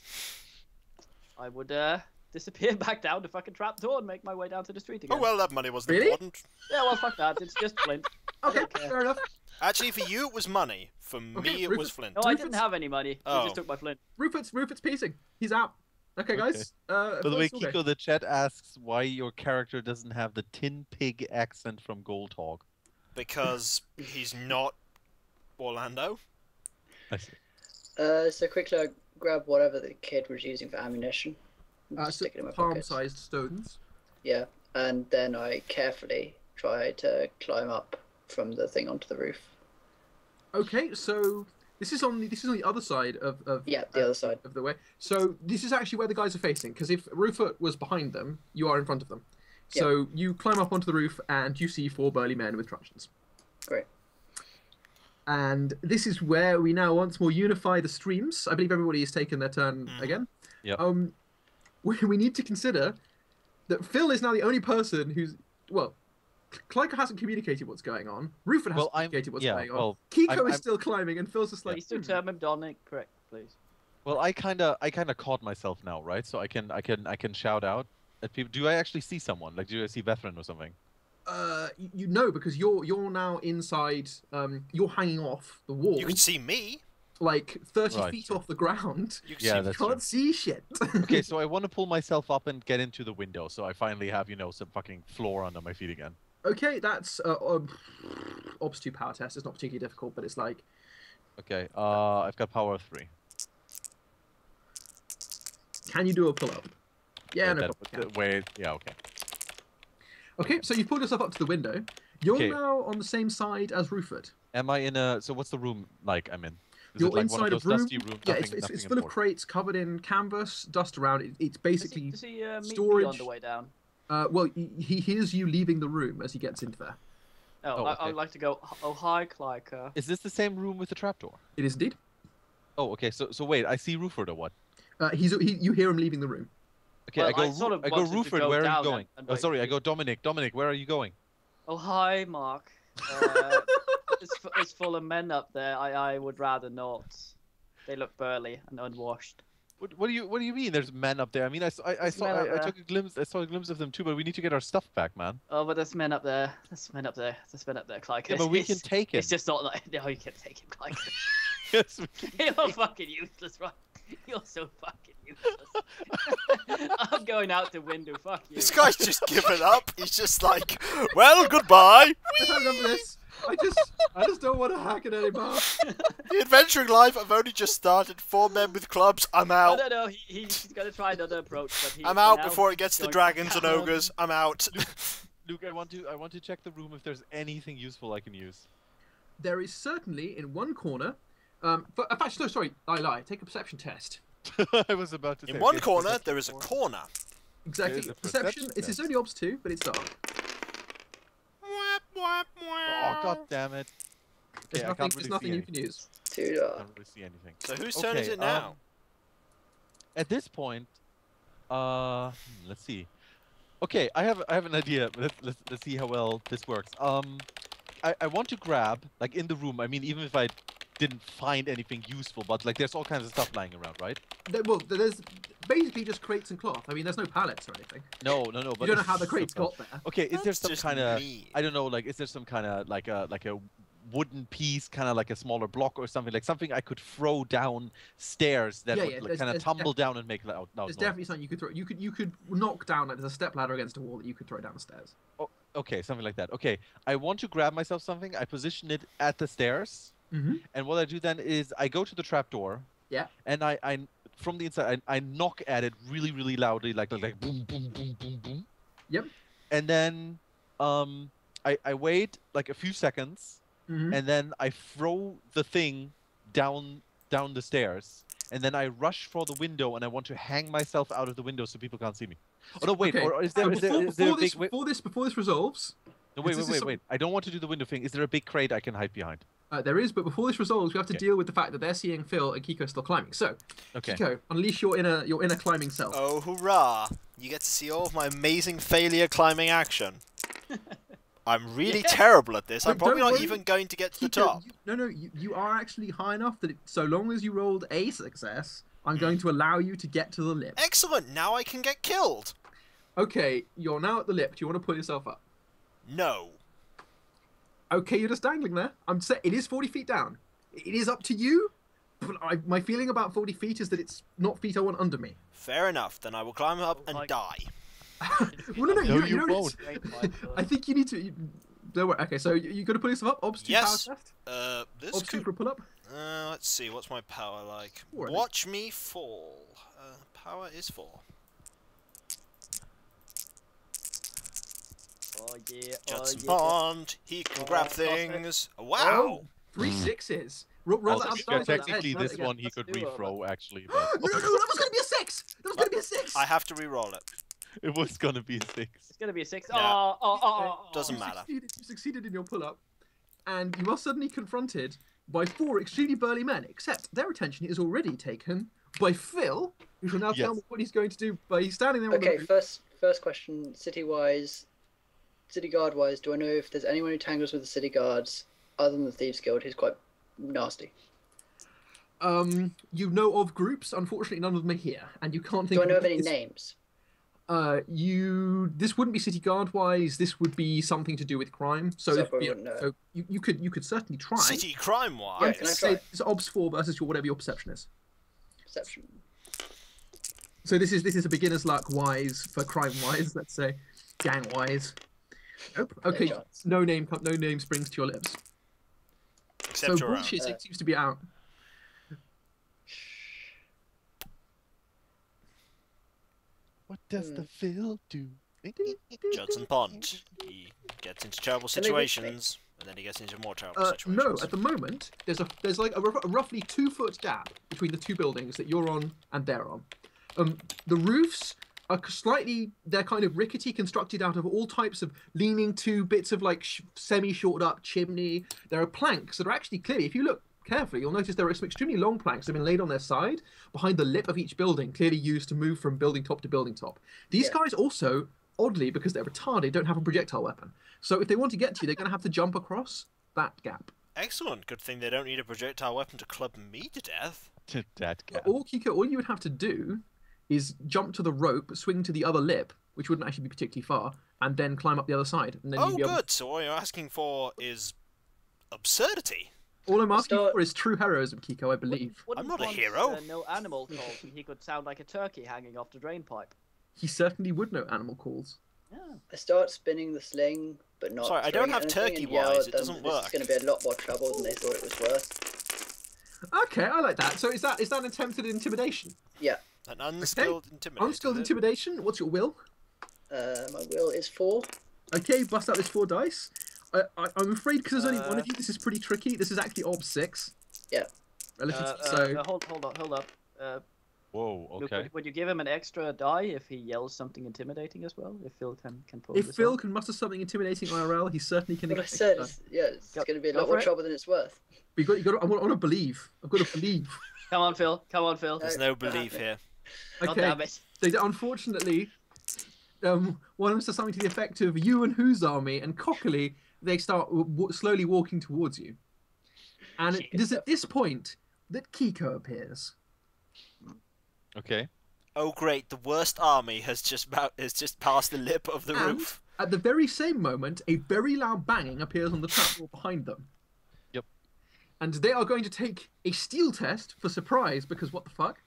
I would uh, disappear back down the fucking trapdoor and make my way down to the street again. Oh, well, that money wasn't really? important. Yeah, well, fuck that. It's just Flint. Okay, fair enough. Actually, for you, it was money. For me, okay, it Rufert, was Flint. No, I Rufert's... didn't have any money. Oh. I just took my Flint. Rufert's, Rufert's piecing. He's out. Okay, guys. Okay. Uh, By the way, Kiko, the chat asks why your character doesn't have the Tin Pig accent from Gold Hog. Because he's not Orlando. I see. Uh, so quickly, I grab whatever the kid was using for ammunition. Uh, so palm-sized stones. Yeah, and then I carefully try to climb up from the thing onto the roof. Okay, so. This is on the this is on the other side of, of yeah the uh, other side of the way. So this is actually where the guys are facing, because if Rufert was behind them, you are in front of them. Yep. So you climb up onto the roof and you see four burly men with truncheons. Great. And this is where we now once more unify the streams. I believe everybody has taken their turn mm. again. Yeah. Um, we, we need to consider that Phil is now the only person who's well. Klyka hasn't communicated what's going on. Rufert hasn't well, communicated what's yeah, going on. Well, Kiko I'm, I'm, is still climbing, and Phil's just like. Please determine Dominic Prick, please. Well, I kind of, I kind of caught myself now, right? So I can, I can, I can shout out at people. Do I actually see someone? Like, do I see Bethrin or something? Uh, you, you know, because you're, you're now inside. Um, you're hanging off the wall. You can see me. Like thirty right. feet off the ground. You yeah, see, can't true. see shit. Okay, so I want to pull myself up and get into the window, so I finally have, you know, some fucking floor under my feet again. Okay, that's uh, um, obs two power test. It's not particularly difficult, but it's like. Okay, uh, I've got power three. Can you do a pull up? Yeah, wait, no that, problem. That, wait, yeah, okay. Okay, so you've pulled yourself up to the window. You're okay. now on the same side as Rufert. Am I in a? So what's the room like? I'm in. Is You're it like inside one of those a room. Dusty room yeah, nothing, it's, it's, it's full important. of crates covered in canvas, dust around. It, it's basically does he, does he, uh, storage. On the way down. Uh, well, he hears you leaving the room as he gets into there. Oh, oh I, okay. I would like to go, oh, hi, Klyka. Is this the same room with the trapdoor? It is indeed. Oh, okay, so so wait, I see Rufert or what? Uh, he's, he, you hear him leaving the room. Okay, well, I go, I sort of I go Rufert, go where are you going? Oh, sorry, I go Dominic. Dominic, where are you going? Oh, hi, Mark. Uh, it's, it's full of men up there. I, I would rather not. They look burly and unwashed. What, what do you What do you mean? There's men up there. I mean, I, I, I saw. I, I took a glimpse. I saw a glimpse of them too. But we need to get our stuff back, man. Oh, but there's men up there. There's men up there. There's men up there, Klyka. Yeah, but we can take him. It's just not like no, you can't take him, Klyka. Yes, we can. You're fucking useless, right? You're so fucking useless. I'm going out the window. Fuck you. This guy's just given up. He's just like, well, goodbye. I remember this. I just, I just don't want to hack it anymore. The adventuring life, I've only just started. Four men with clubs, I'm out. No, no, no, he, he's going to try another approach. But he, I'm out before it gets to the dragons and ogres. I'm out. Luke, Luke, I want to I want to check the room if there's anything useful I can use. There is certainly, in one corner... Um, but, in fact, no, sorry, I lie. Take a perception test. I was about to in say... In one corner, there is a corner. Exactly. Perception, perception it's, it's only obs two, but it's dark. Oh, god damn it. Okay, there's nothing, really there's nothing you anything. can use. Dude, uh... I can't really see anything. So whose turn okay, is it now? Um, at this point, uh, let's see. Okay, I have I have an idea. Let's, let's, let's see how well this works. Um, I, I want to grab, like in the room, I mean, even if I didn't find anything useful, but like there's all kinds of stuff lying around, right? There, well, there's basically just crates and cloth. I mean, there's no pallets or anything. No, no, no. But you don't know how the crates got there. Okay, is there some kind of I don't know, like is there some kind of like a like a wooden piece, kind of like a smaller block or something, like something I could throw down stairs that yeah, would yeah, like, kind of tumble down and make loud, loud there's noise. There's definitely something you could throw. You could you could knock down like there's a step ladder against a wall that you could throw down the stairs. Oh, Okay, something like that. Okay, I want to grab myself something. I position it at the stairs. Mm-hmm. And what I do then is I go to the trapdoor. Yeah. And I, I from the inside, I, I knock at it really, really loudly, like, like, like boom, boom, boom, boom, boom. Yep. And then um, I, I wait, like, a few seconds. Mm-hmm. And then I throw the thing down down the stairs. And then I rush for the window, and I want to hang myself out of the window so people can't see me. Oh, no, wait. Okay. Or is there, uh, before, is there, is there before, a big, this, before, this, before this resolves... No, wait, wait, wait, some... wait. I don't want to do the window thing. Is there a big crate I can hide behind? Uh, there is, but before this resolves, we have to okay. deal with the fact that they're seeing Phil and Kiko still climbing. So, okay. Kiko, unleash your inner your inner climbing self. Oh, hurrah! You get to see all of my amazing failure climbing action. I'm really yeah. terrible at this. But I'm probably not worry. even going to get to Kiko, the top. You, no, no, you, you are actually high enough that it, so long as you rolled a success, I'm going to allow you to get to the lip. Excellent! Now I can get killed! Okay, you're now at the lip. Do you want to pull yourself up? No. Okay, you're just dangling there. I'm set. It is forty feet down. It is up to you. But I, my feeling about forty feet is that it's not feet I want under me. Fair enough. Then I will climb up and like... die. well, no, no, no, you, you, you won't. I think you need to. You, don't worry. Okay, so you, you got to pull yourself up. Obs two yes. power test. Uh, this Obs could... two for pull up. Uh, let's see. What's my power like? Four, Watch me fall. Uh, power is four. Oh yeah, Judson oh, Pont, yeah. he can oh, grab things. It. Wow! Oh, three sixes. R roll oh, that yeah, technically, that this one he could re-throw, actually. But... no, no, no, that was going to be a six! That was going to be a six! I have to re-roll it. It was going to be a six. It's going to be a six. Yeah. Oh, oh, oh, oh. Doesn't you matter. Succeeded, you succeeded in your pull-up, and you are suddenly confronted by four extremely burly men, except their attention is already taken by Phil, who will now yes. tell me what he's going to do by standing there on okay, the Okay, first, first question, city-wise... City guard wise, do I know if there's anyone who tangles with the city guards other than the Thieves Guild who's quite nasty? Um, you know of groups. Unfortunately, none of them are here, and you can't think. Do I know of any names? Uh, you. This wouldn't be city guard wise. This would be something to do with crime. So, so, if, you, know, so you, you could you could certainly try. City crime wise. Yeah, can I try? It's obs four versus your whatever your perception is. Perception. So this is this is a beginner's luck wise for crime wise. Let's say gang wise. Nope. Okay. No, no name. No name springs to your lips. Except so bullshit uh, seems to be out. What does mm. the Phil do? Judson Pont. He gets into terrible situations, and then he gets into more terrible uh, situations. No, at the moment there's a there's like a, a roughly two foot gap between the two buildings that you're on and they're on. Um, the roofs. Are slightly, they're kind of rickety, constructed out of all types of leaning to bits of like sh semi-shorted up chimney. There are planks that are actually clearly, if you look carefully, you'll notice there are some extremely long planks that have been laid on their side behind the lip of each building, clearly used to move from building top to building top. These yeah. guys also, oddly, because they're retarded, don't have a projectile weapon. So if they want to get to you, they're going to have to jump across that gap. Excellent. Good thing they don't need a projectile weapon to club me to death. To that gap. Or, Kiko, all you would have to do... is jump to the rope, swing to the other lip, which wouldn't actually be particularly far, and then climb up the other side. And then oh, you'd be able good. To... So all you're asking for is absurdity. All I'm asking so, for is true heroism, Kiko, I believe. Wouldn't, wouldn't I'm not a hero. Uh, no animal calls, and he could sound like a turkey hanging off the drainpipe. He certainly would know animal calls. Yeah. I start spinning the sling, but not... Sorry, I don't have turkey-wise, it doesn't work. This is going to be a lot more trouble than they thought it was worth. Okay, I like that. So is that is that an attempt at intimidation? Yeah. An unskilled okay. intimidation. Unskilled intimidation. What's your will? Uh, my will is four. Okay, bust out this four dice. I, I, I'm afraid because there's uh, only one of you, this is pretty tricky. This is actually obs six. Yeah. Relative uh, to, uh, so. Uh, hold, hold on, hold up. Uh, Whoa. Okay. Would, would you give him an extra die if he yells something intimidating as well? If Phil can can pull. If this Phil out? Can muster something intimidating I R L, he certainly can. What I said, it's, yeah, it's go, going to be a lot more it. trouble than it's worth. But you got, you got. I want, I want to believe. I've got to believe. Come on, Phil. Come on, Phil. There's no belief here. Okay. Damn it. They, unfortunately, um, one of them says something to the effect of "you and whose army," and cockily they start w slowly walking towards you. And it is at this point that Kiko appears. Okay. Oh great! The worst army has just has just passed the lip of the and roof. At the very same moment, a very loud banging appears on the trapdoor behind them. Yep. And they are going to take a steal test for surprise because what the fuck?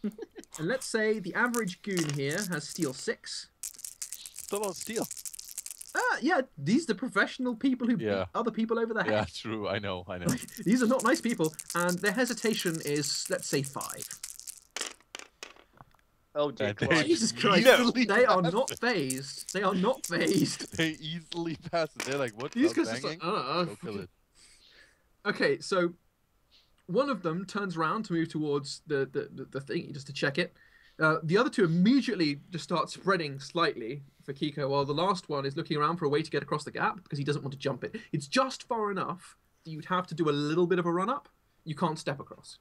And let's say the average goon here has steel six. Still on steel. Ah, yeah, these are the professional people who yeah. beat other people over the head. Yeah, true. I know, I know. These are not nice people, and their hesitation is, let's say, five. Oh, dear Christ. Jesus Christ. They are not phased. They are not phased. They easily pass it. They're like, what the fuck? Like, uh, go kill it. Okay, so one of them turns around to move towards the, the, the, the thing just to check it. Uh, the other two immediately just start spreading slightly for Kiko, while the last one is looking around for a way to get across the gap because he doesn't want to jump it. It's just far enough that you'd have to do a little bit of a run-up. You can't step across.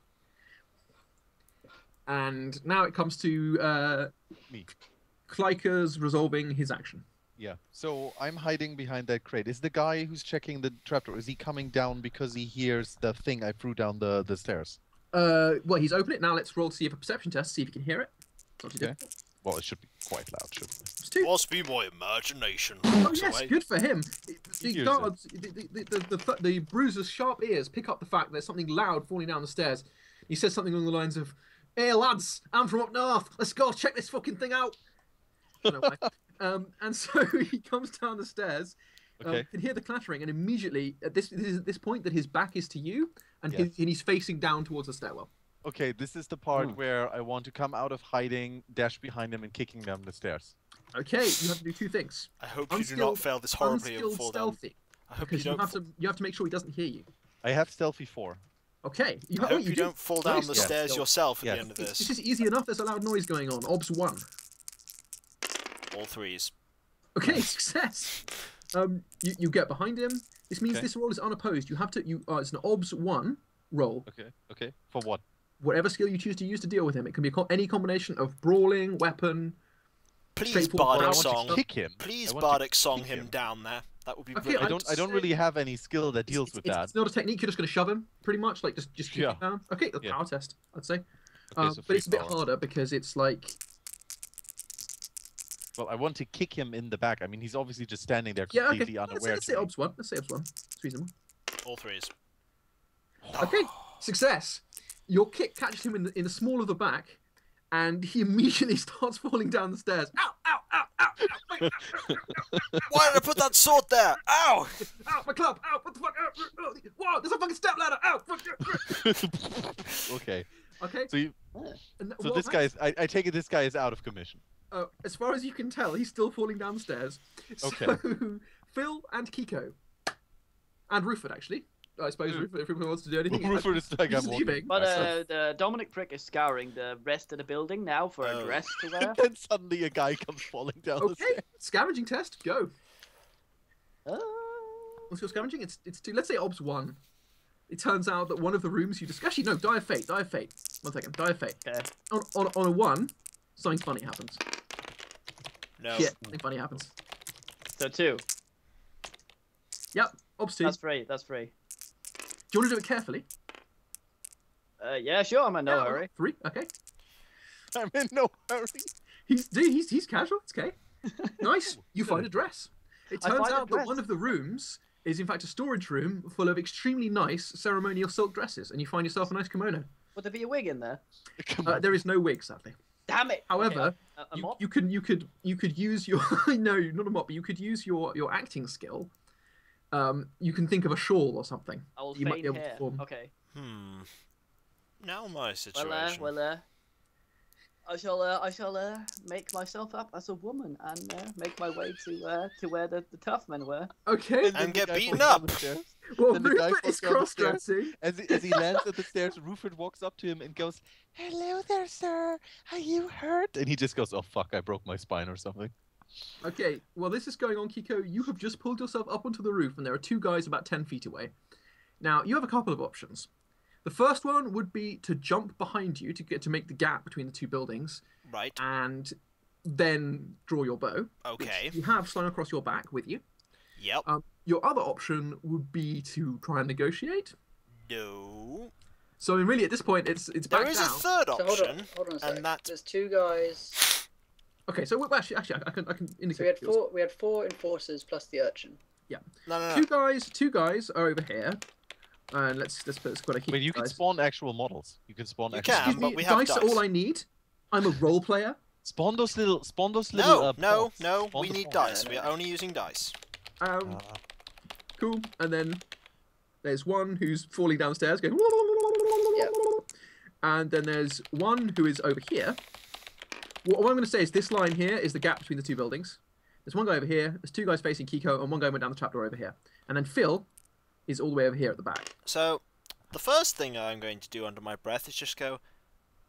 And now it comes to uh, me. Klyka's resolving his action. Yeah, so I'm hiding behind that crate. Is the guy who's checking the trapdoor, is he coming down because he hears the thing I threw down the, the stairs? Uh, well, he's opened it. Now let's roll to see if a perception test, see if you can hear it. Okay. Well, it should be quite loud, shouldn't it? It's too... Must be my imagination. Oh, yes, good for him. The guards, the, the, the, the, the bruiser's sharp ears pick up the fact there's something loud falling down the stairs. He says something along the lines of, "Hey, lads, I'm from up north. Let's go check this fucking thing out." I don't know why. Um, and so he comes down the stairs, um, okay. can hear the clattering, and immediately, at this, this is at this point that his back is to you, and, yes. his, and he's facing down towards the stairwell. Okay, this is the part Ooh. where I want to come out of hiding, dash behind them, and kicking down the stairs. Okay, you have to do two things. I hope unskilled, you do not fail this horribly and fall stealthy, down. I hope you, don't you, have to, you have to make sure he doesn't hear you. I have stealthy four. Okay. You, I hope oh, you, you do don't fall down the stairs yeah. yourself at yeah. the end of this. This is easy enough. There's a loud noise going on. Obs one. All threes. Okay, success. Um, you, you get behind him. This means okay. this roll is unopposed. You have to. You. Uh, it's an obs one roll. Okay. Okay. For what? Whatever skill you choose to use to deal with him. It can be a co any combination of brawling, weapon. Please bardic song. Kick him. Please bardic song him, him down there. That would be okay, I don't. I don't really have any skill that deals it's, with it's that. It's not a technique. You're just going to shove him, pretty much. Like just, just kick yeah. him down. Okay, the yeah. power test, I'd say. Okay, uh, so but it's a bit harder because it's like. Well, I want to kick him in the back. I mean, he's obviously just standing there completely yeah, okay. unaware. Let's say obs one. Let's say obs one. It's reasonable. All threes. Okay, success. Your kick catches him in the in the small of the back, and he immediately starts falling down the stairs. Ow! Ow! Ow! Ow! Ow! Ow! Ow! Why did I put that sword there? Ow! Ow, my club! Ow, what the fuck? Ow, ow, whoa, there's a fucking step ladder! Ow! Fuck. okay. Okay. So, you, so this guy's, I, I take it this guy is out of commission. Uh, as far as you can tell, he's still falling downstairs. Okay. So, Phil and Kiko. And Rufert, actually. I suppose mm. Rufert, if Rufert wants to do anything. Rufert like, is like, I'm leaving. But uh, the Dominic Prick is scouring the rest of the building now for oh. a dress to wear. Then suddenly a guy comes falling down okay. the stairs. Okay, scavenging test, go. Uh... What's your scavenging? It's, it's two. Let's say obs one. It turns out that one of the rooms you discuss... Actually, no, die of fate, die of fate. One second, die of fate. Okay. On, on, on a one, something funny happens. No. Shit, something funny happens. So two. Yep, obs two. That's free, that's free. Do you want to do it carefully? Uh, yeah, sure. I'm in no yeah, hurry. Three, okay. I'm in no hurry. He's dude, he's he's casual. It's okay. Nice. You find a dress. It turns out that one of the rooms is in fact a storage room full of extremely nice ceremonial silk dresses, and you find yourself a nice kimono. Would there be a wig in there? Uh, there is no wig, sadly. Damn it. However, okay. a, a you, you can you could you could use your no, not a mop, but you could use your your acting skill. Um, you can think of a shawl or something. Old you might be able hair. To form. Okay. Hmm. Now my situation. Well, uh, well, uh, I shall, uh, I shall, uh, make myself up as a woman and uh, make my way to, uh, to where the, the tough men were. Okay. And, and get beaten up. Well, Rufert is cross-dressing. As he, as he lands at the stairs, Rufert walks up to him and goes, "Hello there, sir. Are you hurt?" And he just goes, "Oh fuck, I broke my spine or something." Okay, well, this is going on, Kiko. You have just pulled yourself up onto the roof, and there are two guys about ten feet away. Now, you have a couple of options. The first one would be to jump behind you to get to make the gap between the two buildings. Right. And then draw your bow. Okay. You have slung across your back with you. Yep. Um, your other option would be to try and negotiate. No. So, I mean, really, at this point, it's it's back down. There is a third option. So hold on, hold on a second. And that... There's two guys... Okay, so we're actually, actually, I can, I can indicate. So we had four, we had four enforcers plus the urchin. Yeah, no, no, no. two guys, two guys are over here, and let's let's put squad. Wait, you guys. can spawn actual models. You can spawn. You actual can, models. But we have dice, dice. Are all I need. I'm a role player. Spawn those little, spawn those little. No, uh, no, no. We need spawn. dice. We are only using dice. Um, uh. Cool. And then there's one who's falling downstairs going... Yep. And then there's one who is over here. What I'm going to say is this line here is the gap between the two buildings. There's one guy over here, there's two guys facing Kiko, and one guy went down the trapdoor over here. And then Phil is all the way over here at the back. So, the first thing I'm going to do under my breath is just go,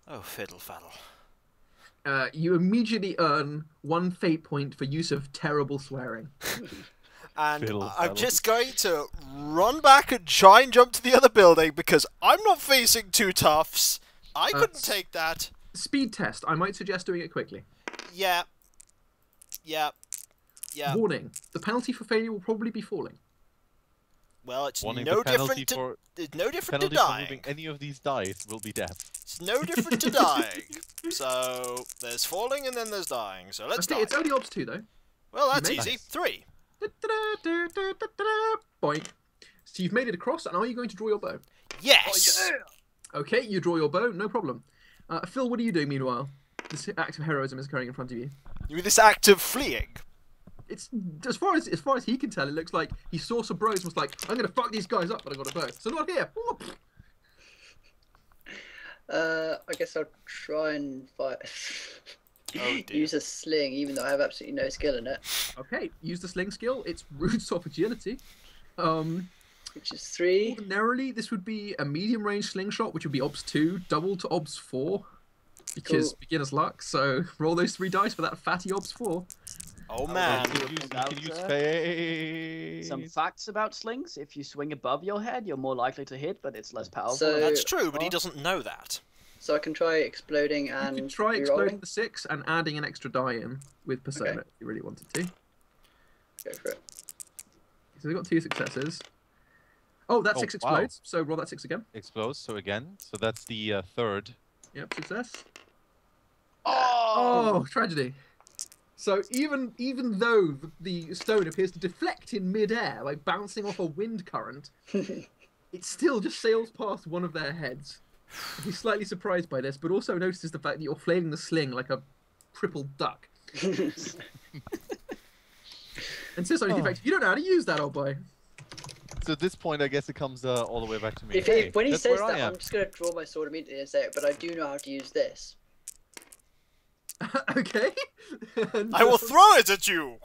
oh, fiddle faddle. Uh, you immediately earn one fate point for use of terrible swearing. And fiddle, I'm fiddle. just going to run back and try and jump to the other building because I'm not facing two toughs. I uh, couldn't take that. Speed test. I might suggest doing it quickly. Yeah. Yeah. Yeah. Warning. The penalty for failure will probably be falling. Well, it's Warning, no different to for, it's no different to dying. For moving any of these dice will be death. It's no different to dying. So there's falling and then there's dying. So let's see. It's only obs two though. Well, that's easy. Nice. Three. Boink. So you've made it across, and are you going to draw your bow? Yes. Oh, yeah. Okay, you draw your bow, no problem. Uh, Phil, what are you doing meanwhile? This act of heroism is occurring in front of you. You mean this act of fleeing? It's as far as as far as he can tell, it looks like he saw some bros and was like, "I'm gonna fuck these guys up, but I got a bow, so not here." Uh, I guess I'll try and fight. Oh, use a sling, even though I have absolutely no skill in it. Okay, use the sling skill. It's Roots of Agility, um, which is three. Ordinarily, this would be a medium-range slingshot, which would be obs two, double to obs four, because cool. beginner's luck. So roll those three dice for that fatty obs four. Oh man! You can use, you can use phase. Some facts about slings: if you swing above your head, you're more likely to hit, but it's less powerful. So, that's true, but he doesn't know that. So I can try exploding and you can try exploding the six and adding an extra die in with Persona okay. if you really wanted to. Go for it. So we've got two successes. Oh, that oh, six explodes. Wow. So roll that six again. Explodes. So again. So that's the uh, third. Yep, success. Oh! Oh, tragedy. So even even though the stone appears to deflect in midair, like bouncing off a wind current, it still just sails past one of their heads. He's slightly surprised by this, but also notices the fact that you're flailing the sling like a crippled duck. And says on oh. the fact, you don't know how to use that, old boy. So at this point, I guess it comes uh, all the way back to me. If, hey, if, when he says that, I'm just going to draw my sword immediately and say it, but I do know how to use this. Okay. And, I will uh, throw it at you!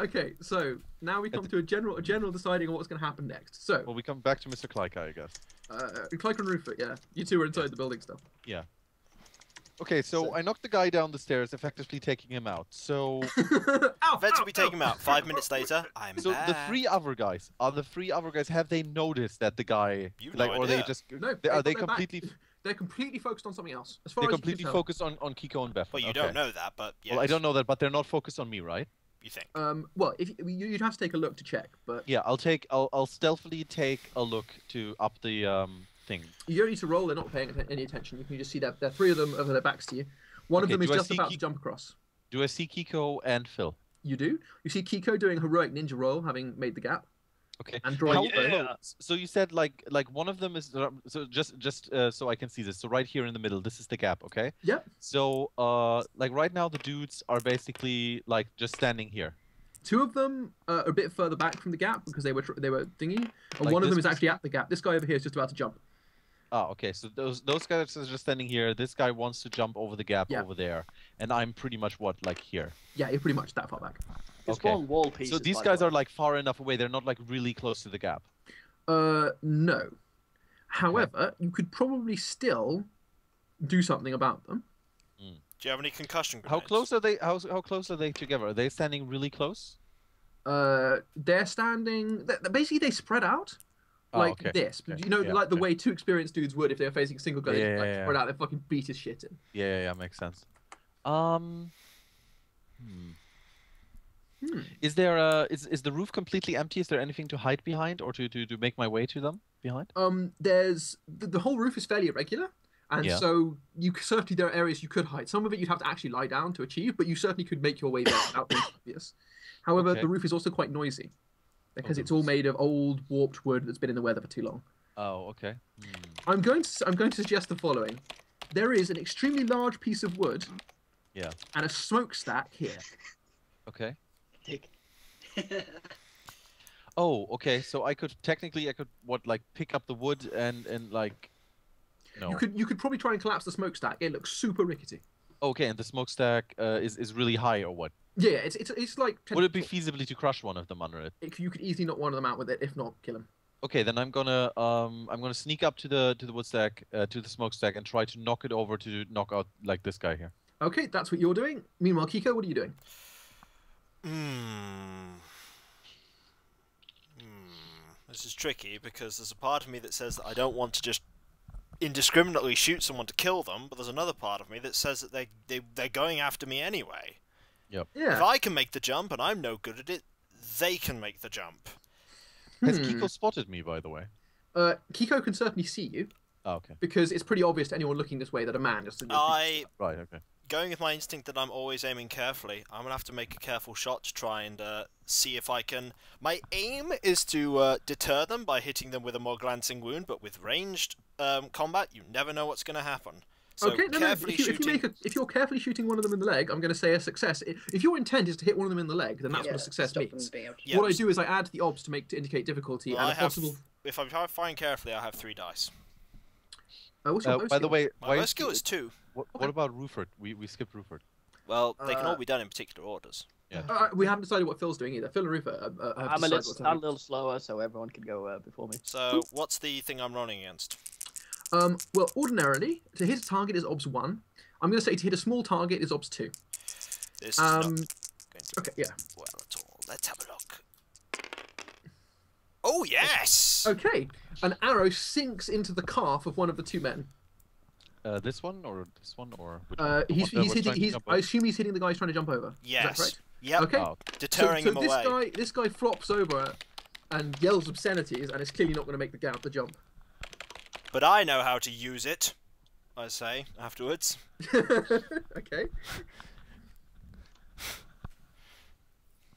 Okay, so now we come to a general a general deciding on what's going to happen next. So well, we come back to Mister Klyka, I guess. Uh, Klyka and Rufert, yeah. You two are inside yeah. the building still. Yeah. Okay, so, so I knocked the guy down the stairs, effectively taking him out. So effectively taking him out. Five minutes later, I'm so back. So the three other guys are the three other guys. Have they noticed that the guy? You've like, no or idea. They just no, they, are they completely? Back. They're completely focused on something else. As far they're as completely focused on on Kiko and Beth. Well, you okay. don't know that, but yes. Well, I don't know that, but they're not focused on me, right? You think? Um, well, if you'd have to take a look to check, but yeah, I'll take, I'll, I'll stealthily take a look to up the um thing. You don't need to roll; they're not paying any attention. You can just see that there are three of them over their backs to you. One okay, of them is I just about Ki to jump across. Do I see Kiko and Phil? You do. You see Kiko doing a heroic ninja roll, having made the gap. Okay. And drawing. How, yeah. So you said like like one of them is so just just uh, so I can see this. So right here in the middle, this is the gap. Okay. Yeah. So uh, like right now the dudes are basically like just standing here. Two of them are a bit further back from the gap because they were tr they were thingy, and like one of them is actually at the gap. This guy over here is just about to jump. Oh, okay. So those those guys are just standing here. This guy wants to jump over the gap yeah. over there, and I'm pretty much what like here. Yeah, you're pretty much that far back. Okay. Wall pieces, so these guys the are like far enough away; they're not like really close to the gap. Uh, no. However, okay. you could probably still do something about them. Mm. Do you have any concussion grenades? How close are they? How how close are they together? Are they standing really close? Uh, they're standing. They're, basically, they spread out like oh, okay. this. Okay. You know, yeah, like okay. the way two experienced dudes would if they were facing a single guy. Yeah, like, yeah, spread yeah. out, they fucking beat his shit in. Yeah, yeah, yeah, makes sense. Um. Hmm. Hmm. Is there a, is is the roof completely empty? Is there anything to hide behind or to to, to make my way to them behind? Um, there's the, the whole roof is fairly irregular, and yeah. so you certainly there are areas you could hide. Some of it you'd have to actually lie down to achieve, but you certainly could make your way there without being obvious. However, okay. the roof is also quite noisy because oh, it's all made of old warped wood that's been in the weather for too long. Oh, okay. Hmm. I'm going to I'm going to suggest the following. There is an extremely large piece of wood. Yeah. And a smokestack here. Okay. Dick. Oh, okay. So I could technically, I could what like pick up the wood and and like. No. You could you could probably try and collapse the smokestack. It looks super rickety. Okay, and the smokestack uh, is is really high or what? Yeah, it's it's it's like. Would it be feasible to crush one of them under it? it? You could easily knock one of them out with it. If not, kill him. Okay, then I'm gonna um I'm gonna sneak up to the to the wood stack uh, to the smokestack and try to knock it over to knock out like this guy here. Okay, that's what you're doing. Meanwhile, Kiko, what are you doing? Hmm. Mm. This is tricky because there's a part of me that says that I don't want to just indiscriminately shoot someone to kill them, but there's another part of me that says that they they they're going after me anyway. Yep. Yeah. If I can make the jump and I'm no good at it, they can make the jump. Has hmm. Kiko spotted me, by the way? Uh, Kiko can certainly see you. Oh, okay. Because it's pretty obvious to anyone looking this way that a man just. I right. Okay. Going with my instinct that I'm always aiming carefully, I'm gonna have to make a careful shot to try and uh, see if I can. My aim is to uh, deter them by hitting them with a more glancing wound, but with ranged um, combat, you never know what's gonna happen. So okay, no, no. If, you, shooting... if, you make a, if you're carefully shooting one of them in the leg, I'm going to say a success. If your intent is to hit one of them in the leg, then that's yeah, what a success means. Yeah. What I do is I add the obs to make to indicate difficulty well, and I if have, possible. If I'm firing carefully, I have three dice. Uh, what's your uh, by skill? The way, my low skill is two. What, okay. What about Rufert? We we skipped Rufert. Well, they uh, can all be done in particular orders. Yeah. Uh, we haven't decided what Phil's doing either. Phil and Rufert. Uh, uh, I'm a little, I'm a little slower, so everyone can go uh, before me. So what's the thing I'm running against? Um, well, ordinarily, to hit a target is obs one. I'm going to say to hit a small target is obs two. This um, is not going to okay, yeah. well at all. Let's have a look. Oh, yes! Okay. An arrow sinks into the calf of one of the two men. Uh, this one or this one or... Which uh, one? He's, one he's hitting, he's, I assume he's hitting the guy he's trying to jump over. Yes. Is that right? Yep. Okay. Oh. Deterring so, so him this away. Guy, this guy flops over and yells obscenities and is clearly not going to make the guy the jump. But I know how to use it, I say, afterwards. Okay.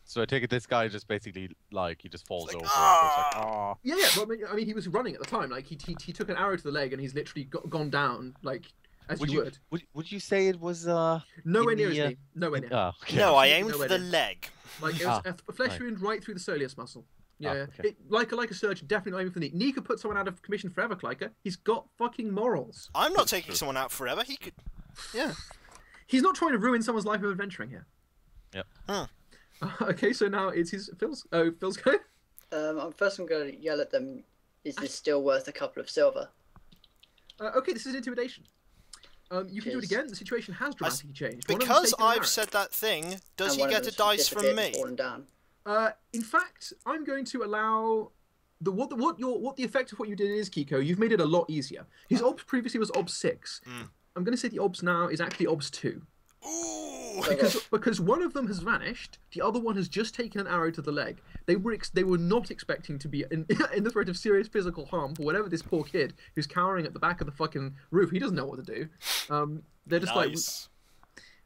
So I take it this guy just basically, like, he just falls like, over. Ah! Like, ah. Yeah, yeah. Well, I, mean, I mean, he was running at the time. Like, he, he, he took an arrow to the leg and he's literally got, gone down, like, as would you, you would. would. Would you say it was, uh... Nowhere near the, his knee. Nowhere near. Uh, okay. No, I aimed for the leg. Like, it was ah, a flesh right. wound right through the soleus muscle. Yeah, ah, okay. it, like a like a surgeon, definitely not aiming for the knee. Knee could put someone out of commission forever, Klyka. He's got fucking morals. I'm not That's taking true. someone out forever. He could, yeah. He's not trying to ruin someone's life of adventuring here. Yep. Huh. Uh, okay, so now it's his Phil's. Oh, Phil's go. Um, first I'm going to yell at them. Is this still worth a couple of silver? Uh, okay, this is intimidation. Um, you can do it again. The situation has dramatically I, changed. Because I've said that thing, does he get a dice from me? Down. Uh, in fact, I'm going to allow the what the what your what the effect of what you did is, Kiko. You've made it a lot easier. His obs previously was obs six. Mm. I'm going to say the obs now is actually obs two. Ooh. Because because one of them has vanished, the other one has just taken an arrow to the leg. They were ex they were not expecting to be in in the threat of serious physical harm for whatever this poor kid who's cowering at the back of the fucking roof. He doesn't know what to do. Um, they're just nice.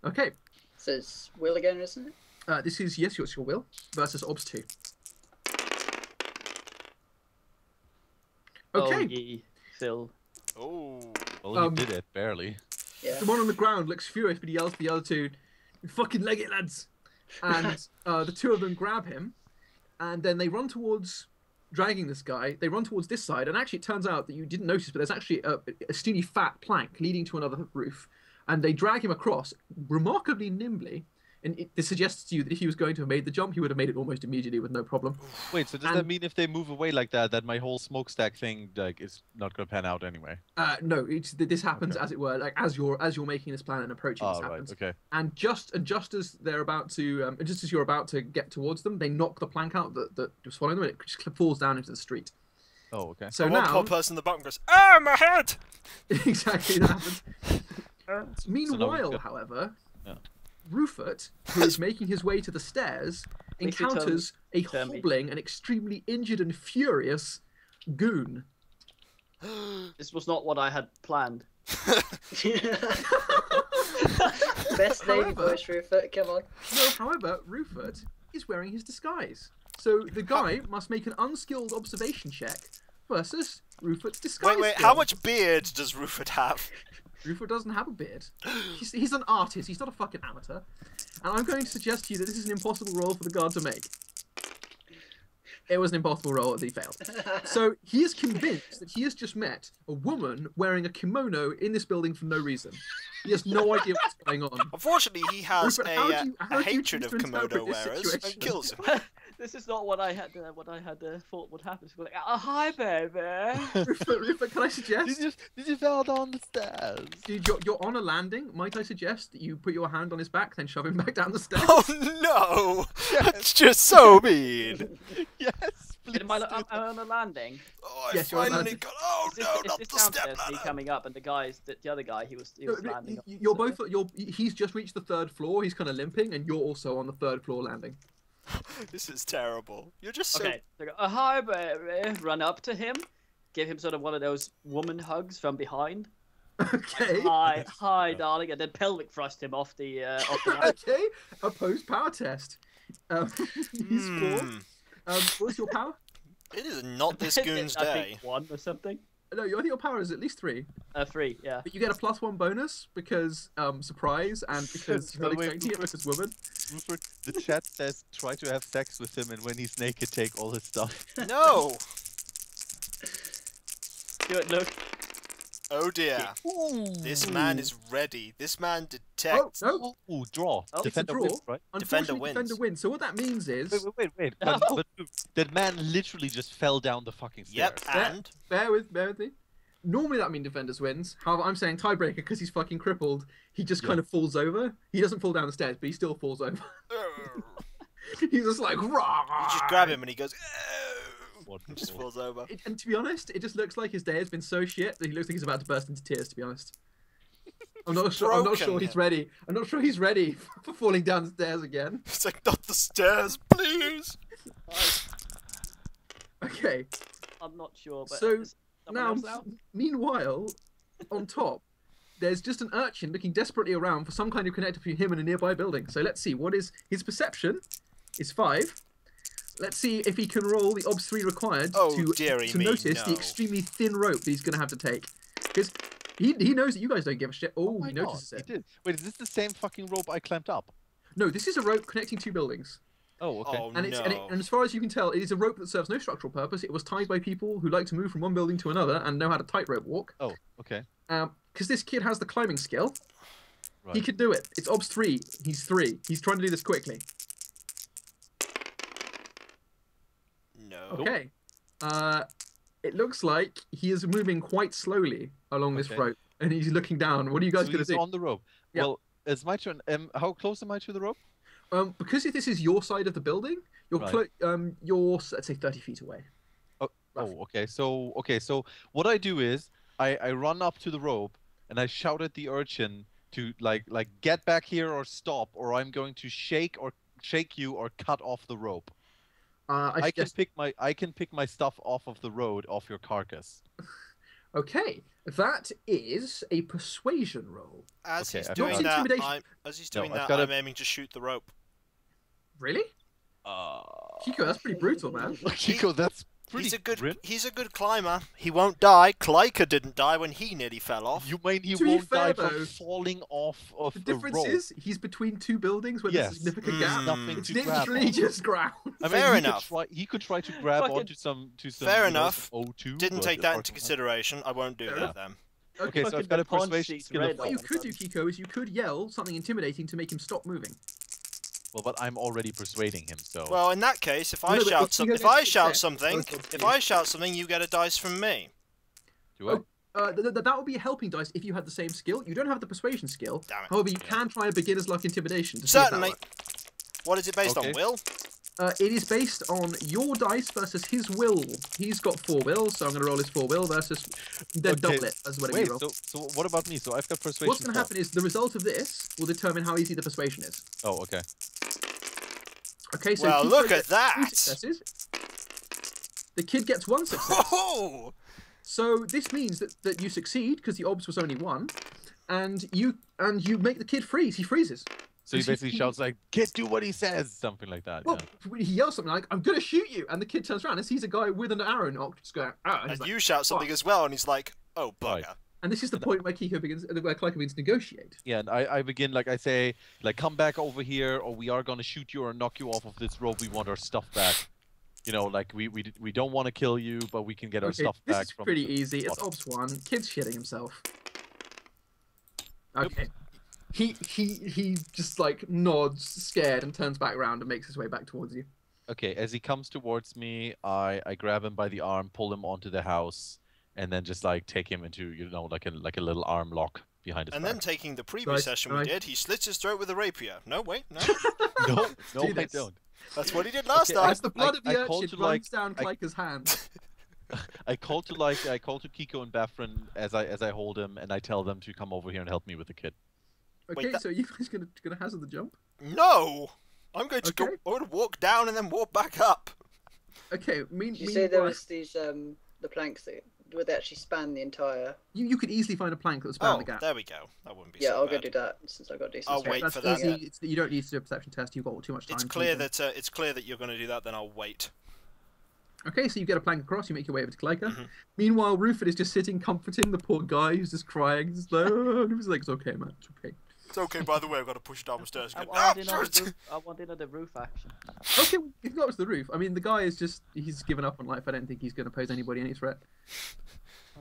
like, okay. So it's Will again, isn't it? Uh, this is yes, it's your will versus obs two. Okay. Phil. Oh, well, um, he did it barely. Yeah. The one on the ground looks furious, but he yells to the other two, "Fucking leg it, lads!" And uh, the two of them grab him, and then they run towards, dragging this guy. They run towards this side, and actually, it turns out that you didn't notice, but there's actually a, a skinny, fat plank leading to another roof, and they drag him across remarkably nimbly. And it, this suggests to you that if he was going to have made the jump, he would have made it almost immediately with no problem. Wait, so does and, that mean if they move away like that, that my whole smokestack thing like is not going to pan out anyway? Uh, no, it's, this happens okay. as it were, like as you're as you're making this plan and approaching. Oh, this happens. Right, okay. And just and just as they're about to, um, just as you're about to get towards them, they knock the plank out that that was following them, and it just falls down into the street. Oh, okay. So and now, one poor person in the bottom goes, "Ah, my head!" Exactly, that happens. so, Meanwhile, so however. Yeah. Rufert, who is making his way to the stairs, encounters a hobbling and extremely injured and furious goon. This was not what I had planned. Best lady voice, Rufert, come on. No, however, Rufert is wearing his disguise. So the guy must make an unskilled observation check versus Rufert's disguise. Wait, wait, skill. How much beard does Rufert have? Rufert doesn't have a beard. He's, he's an artist. He's not a fucking amateur. And I'm going to suggest to you that this is an impossible role for the guard to make. It was an impossible roll as he failed. So he is convinced that he has just met a woman wearing a kimono in this building for no reason. He has no idea what's going on. Unfortunately, he has Rufert, a, you, a hatred of kimono wearers and kills him. This is not what I had. Uh, what I had uh, thought would happen. So like, oh, hi, baby. Rufert, Rufert, can I suggest? Did you, did you fall down the stairs? Dude, you're, you're on a landing. Might I suggest that you put your hand on his back, then shove him back down the stairs? Oh no! That's just so mean. Yes. Please. Am I am I on a landing? Oh, I yes, finally you're on a landing. Got. Oh this, no! Not the step ladder. Coming up, and the guys, the, the other guy, he was, he was no, landing. You're on both. You're. He's just reached the third floor. He's kind of limping, and you're also on the third floor landing. This is terrible. You're just so... Okay, so go, oh, hi, baby. Run up to him. Give him sort of one of those woman hugs from behind. Okay. Like, hi, hi, darling. And then pelvic thrust him off the... Uh, off the okay. Opposed power test. Um, he's four. Mm. Um, what's your power? It is not this goon's I day. Think one or something. No, I think your power is at least three. Uh, three, yeah. But you get a plus one bonus because um, surprise and because you're not expecting it with this woman. Rufert, the chat says try to have sex with him and when he's naked take all his stuff. No! Do it, look. Oh dear. Ooh. This man is ready. This man detects. Oh, no. Ooh, draw. Oh, defender draw. Wins, right? Defender wins. Defender wins. So what that means is... Wait, wait, wait. wait. No. But, but, that man literally just fell down the fucking stairs. Yep, and... Bear, bear with, bear with me. Normally that means defenders wins. However, I'm saying tiebreaker because he's fucking crippled. He just yeah. kind of falls over. He doesn't fall down the stairs, but he still falls over. He's just like... Rah! You just grab him and he goes... Just falls over. It, and to be honest, it just looks like his day has been so shit that he looks like he's about to burst into tears. To be honest, I'm not sure. I'm not sure he's ready. I'm not sure he's ready for falling down the stairs again. It's like not the stairs, please. Okay. I'm not sure. But so now, meanwhile, on top, there's just an urchin looking desperately around for some kind of connector between him and a nearby building. So let's see. What is his perception? Is five. Let's see if he can roll the obs three required oh, to, to me, notice no. the extremely thin rope that he's going to have to take. Because he, he knows that you guys don't give a shit. Oh, oh he notices God. it. He did. Wait, is this the same fucking rope I clamped up? No, this is a rope connecting two buildings. Oh, okay. Oh, and, it's, no. and, it, and as far as you can tell, it is a rope that serves no structural purpose. It was tied by people who like to move from one building to another and know how to tightrope walk. Oh, okay. Because um, this kid has the climbing skill. Right. He could do it. It's obs three. He's three. He's trying to do this quickly. Okay, uh, it looks like he is moving quite slowly along this okay. rope, and he's looking down. What are you guys so going to do? On the rope. Yeah. Well, it's my turn. Um, how close am I to the rope? Um, because if this is your side of the building, you're right. um, you're let's say thirty feet away. Oh, oh, okay. So okay, so what I do is I, I run up to the rope and I shout at the urchin to like like get back here or stop, or I'm going to shake or shake you or cut off the rope. Uh, I, I can pick my I can pick my stuff off of the road, off your carcass. Okay, that is a persuasion roll. As okay, he's doing that, I'm, as he's doing no, that, gotta... I'm aiming to shoot the rope. Really? Uh... Kiko, that's pretty brutal, man. Kiko, that's pretty. He's a good. Grim. He's a good climber. He won't die. Klyka didn't die when he nearly fell off. You mean he to won't fair, die though, from falling off of the, the rope? The difference is he's between two buildings with yes. a significant mm, gap. Nothing it's to literally grab just ground. I mean, fair he enough. Could try, he could try to grab Fucking... onto some. To some fair enough. O two, didn't take that into consideration. I won't do fair that then. Okay, okay so I've got a persuasion skill. What you could do, Kiko, is you could yell something intimidating to make him stop moving. Well, but I'm already persuading him, so. Well, in that case, if I no, shout, some, if I shout something, if I shout something, you get a dice from me. Do I? Oh, uh, th th that would be a helping dice if you had the same skill. You don't have the persuasion skill. Damn it. However, you yeah. can try a beginner's luck intimidation. To Certainly. See if what is it based okay. on? Will? Uh, it is based on your dice versus his will. He's got four wills, so I'm going to roll his four will versus then okay. double it. That's what Wait, I mean, so, so what about me? So I've got persuasion. What's going to happen is the result of this will determine how easy the persuasion is. Oh, okay. Okay, so well, look at that. The kid gets one success. Oh! So this means that that you succeed because the obs was only one, and you and you make the kid freeze. He freezes. So he basically he, shouts like, "Kid, do what he says," something like that. Well, yeah. he yells something like, "I'm gonna shoot you," and the kid turns around and sees a guy with an arrow knocked, just going, "Ah!" And, and like, you shout something oh. as well, and he's like, "Oh, bugger!" Right. And this is the and point I... where Kiko begins, where Klyka begins to negotiate. Yeah, and I, I begin like I say, like, "Come back over here, or we are gonna shoot you or knock you off of this rope. We want our stuff back." You know, like, we we, we don't want to kill you, but we can get our okay, stuff this back. This is from pretty the, easy. It's Ops one. Kid's shitting himself. Okay. Yep. He he he just, like, nods, scared, and turns back around and makes his way back towards you. Okay, as he comes towards me, I, I grab him by the arm, pull him onto the house, and then just, like, take him into, you know, like a, like a little arm lock behind his and back. Then taking the previous so I, session I, we did, he slits his throat with a rapier. No, wait, no. no, no, I don't. That's what he did last okay, time. As the blood I, of the I urchin runs like, down Klyka's hand. I call to like I call to Kiko and Bafrin as I as I hold him, and I tell them to come over here and help me with the kid. Okay, Wait, that... so are you guys gonna gonna hazard the jump? No, I'm going to okay. go. I'm gonna walk down and then walk back up. Okay, mean. Did you mean say there was these um the planks that would actually span the entire. You you could easily find a plank that would span oh, the gap. There we go. That wouldn't be. Yeah, so I'll bad. go do that since I've got decent. I'll wait That's for that. Easy. It's, you don't need to do a perception test. You've got too much time. It's clear that uh, it's clear that you're going to do that. Then I'll wait. Okay, so you get a plank across. You make your way over to Klyka. Mm-hmm. Meanwhile, Rufert is just sitting, comforting the poor guy who's just crying. He's like, oh. He's like, "It's okay, man. It's okay." It's okay. By the way, I've got to push down the stairs. I, ah, I want in on the roof action. Okay, if not to the roof. I mean, the guy is just—he's given up on life. I don't think he's going to pose anybody any threat.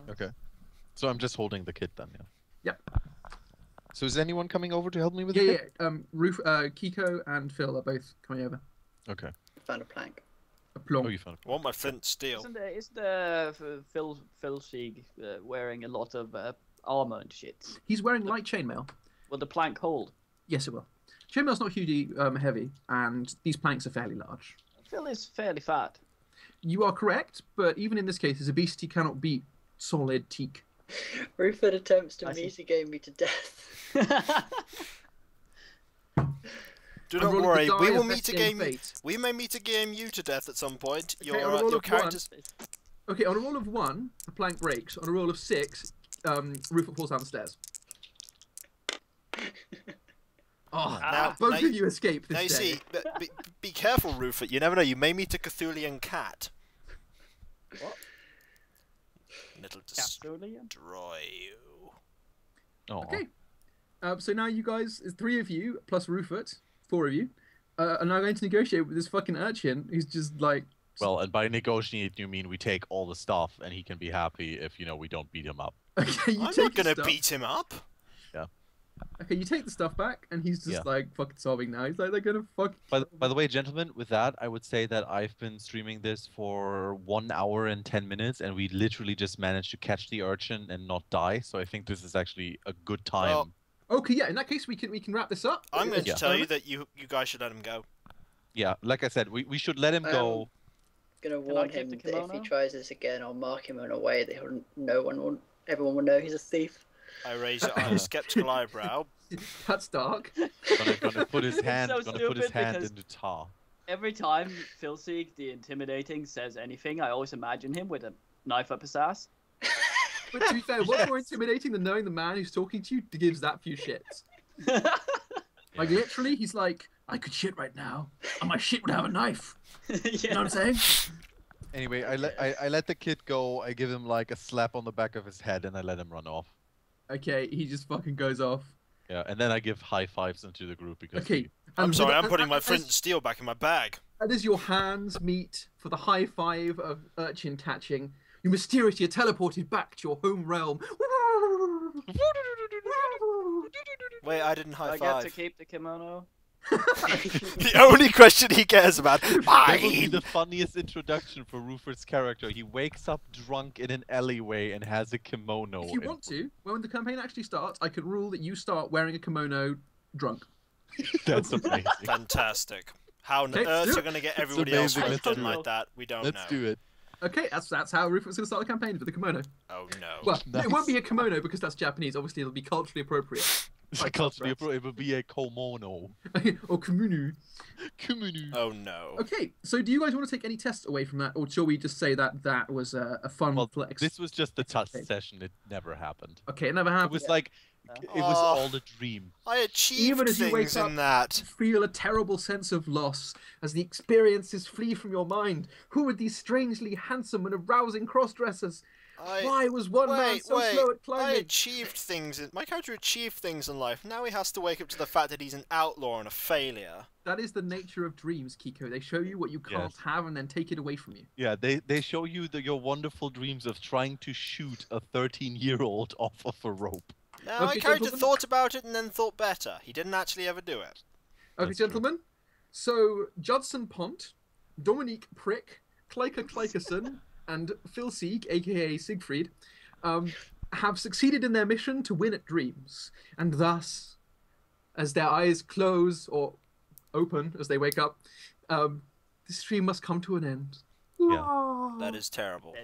Okay, so I'm just holding the kid then. Yeah. Yeah. So is anyone coming over to help me with? Yeah, the yeah. Kid? Um, roof. Uh, Kiko and Phil are both coming over. Okay. Found a plank. A plonk. Oh, you found a plank. I want my flint steel. Isn't there, is the Phil Phil Sieg uh, wearing a lot of uh, armor and shit? He's wearing the... light chainmail. Will the plank hold? Yes, it will. Chainmail's not hugely um, heavy, and these planks are fairly large. Phil is fairly fat. You are correct, but even in this case, his obesity cannot beat solid teak. Rufert attempts to meaty-game me to death. Do not worry, we will meaty-game you. We may meaty-game you to death at some point. Okay, your uh, your characters. One. Okay, on a roll of one, the plank breaks. On a roll of six, um, Rufert falls down the stairs. Oh, now, both now, of you escape this now you day. See, be, be careful, Rufert. You never know. You may meet a Cthulian cat. What? And it'll destroy you. Oh. Okay. Um, so now you guys, three of you, plus Rufert, four of you, uh, are now going to negotiate with this fucking urchin who's just like... Well, and by negotiate, you mean we take all the stuff and he can be happy if, you know, we don't beat him up. Okay, you I'm take not going to beat him up. Yeah. Okay, you take the stuff back, and he's just, yeah. like, fucking sobbing now. He's like, they're gonna fuck... By the, by the way, gentlemen, with that, I would say that I've been streaming this for one hour and ten minutes, and we literally just managed to catch the urchin and not die, so I think this is actually a good time. Well, okay, yeah, in that case, we can we can wrap this up. I'm going to yeah. tell you that you you guys should let him go. Yeah, like I said, we, we should let him um, go. I'm going to warn him that if he tries this again, I'll mark him in a way that no one will, everyone will know he's a thief. I raise a skeptical eyebrow. That's dark. Gonna, gonna put his hand, so gonna put his hand into tar. Every time Phil Sieg, the intimidating, says anything, I always imagine him with a knife up his ass. But to be fair, yes. what's more intimidating than knowing the man who's talking to you gives that few shits? Like, literally, he's like, I could shit right now, and my shit would have a knife. Yeah. You know what I'm saying? Anyway, I let, I, I let the kid go, I give him, like, a slap on the back of his head, and I let him run off. Okay, he just fucking goes off. Yeah, and then I give high fives into the group because... Okay. He... I'm sorry, I'm putting my flint and steel back in my bag. And as your hands meet for the high five of urchin catching, you mysteriously are teleported back to your home realm. Wait, I didn't high five. I get to keep the kimono. The only question he cares about. That would be the funniest introduction for Rufert's character. He wakes up drunk in an alleyway and has a kimono. If you want to, when the campaign actually starts, I could rule that you start wearing a kimono drunk. That's amazing. Fantastic. How on okay, earth are going to get everybody else done like that? We don't Let's know. Let's do it. Okay, that's that's how Rufert's going to start the campaign with a kimono. Oh no. Well, nice. It won't be a kimono because that's Japanese. Obviously, it'll be culturally appropriate. I can't be a, it would be a komono. Or kumunu. Kumunu. Oh no. Okay, so do you guys want to take any tests away from that, or shall we just say that that was a, a fun well, flex? This was just the test session. It never happened. Okay, it never happened. It was yeah. like It oh, was all a dream. I achieved Even as you wake up, in that. You feel a terrible sense of loss as the experiences flee from your mind. Who are these strangely handsome and arousing cross-dressers? I... Why was one wait, man so wait. slow at climbing? I achieved things. In... My character achieved things in life. Now he has to wake up to the fact that he's an outlaw and a failure. That is the nature of dreams, Kiko. They show you what you can't yes. have and then take it away from you. Yeah, they, they show you the, your wonderful dreams of trying to shoot a thirteen-year-old off of a rope. Now, okay, my character gentlemen. thought about it and then thought better. He didn't actually ever do it. Okay, That's gentlemen. True. So, Judson Pont, Dominic Prick, Klyka Klykason... and Phil Sieg, a k a. Siegfried, um, have succeeded in their mission to win at dreams. And thus, as their eyes close or open as they wake up, um, this dream must come to an end. Yeah. Aww. That is terrible.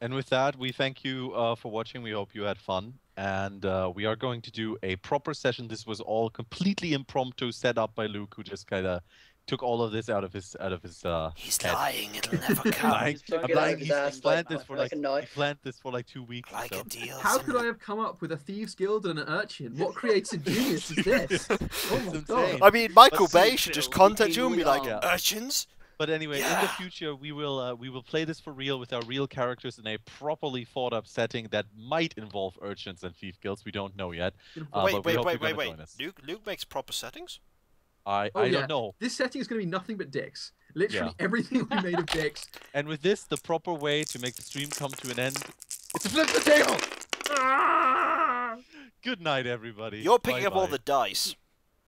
And with that, we thank you uh, for watching. We hope you had fun. And uh, we are going to do a proper session. This was all completely impromptu, set up by Luke, who just kind of... took all of this out of his out of his uh He's head. lying, it'll never come. lying. I'm lying. He's, he's planned this for like, like he planned this for like two weeks. Like so. a deal. How could I have come up with a thieves guild and an urchin? What creative genius is this? Oh my god. I mean, Michael Bay so should just contact you and be like, yeah. urchins? But anyway, yeah. in the future, we will uh, we will play this for real with our real characters in a properly thought up setting that might involve urchins and thief guilds. We don't know yet. Uh, wait, but we wait, hope wait, wait, wait. Luke, Luke makes proper settings? I, oh, I yeah. don't know. This setting is going to be nothing but dicks. Literally yeah. everything will be made of dicks. And with this, the proper way to make the stream come to an end is to flip the table! Ah! Good night, everybody. You're picking bye up bye. all the dice.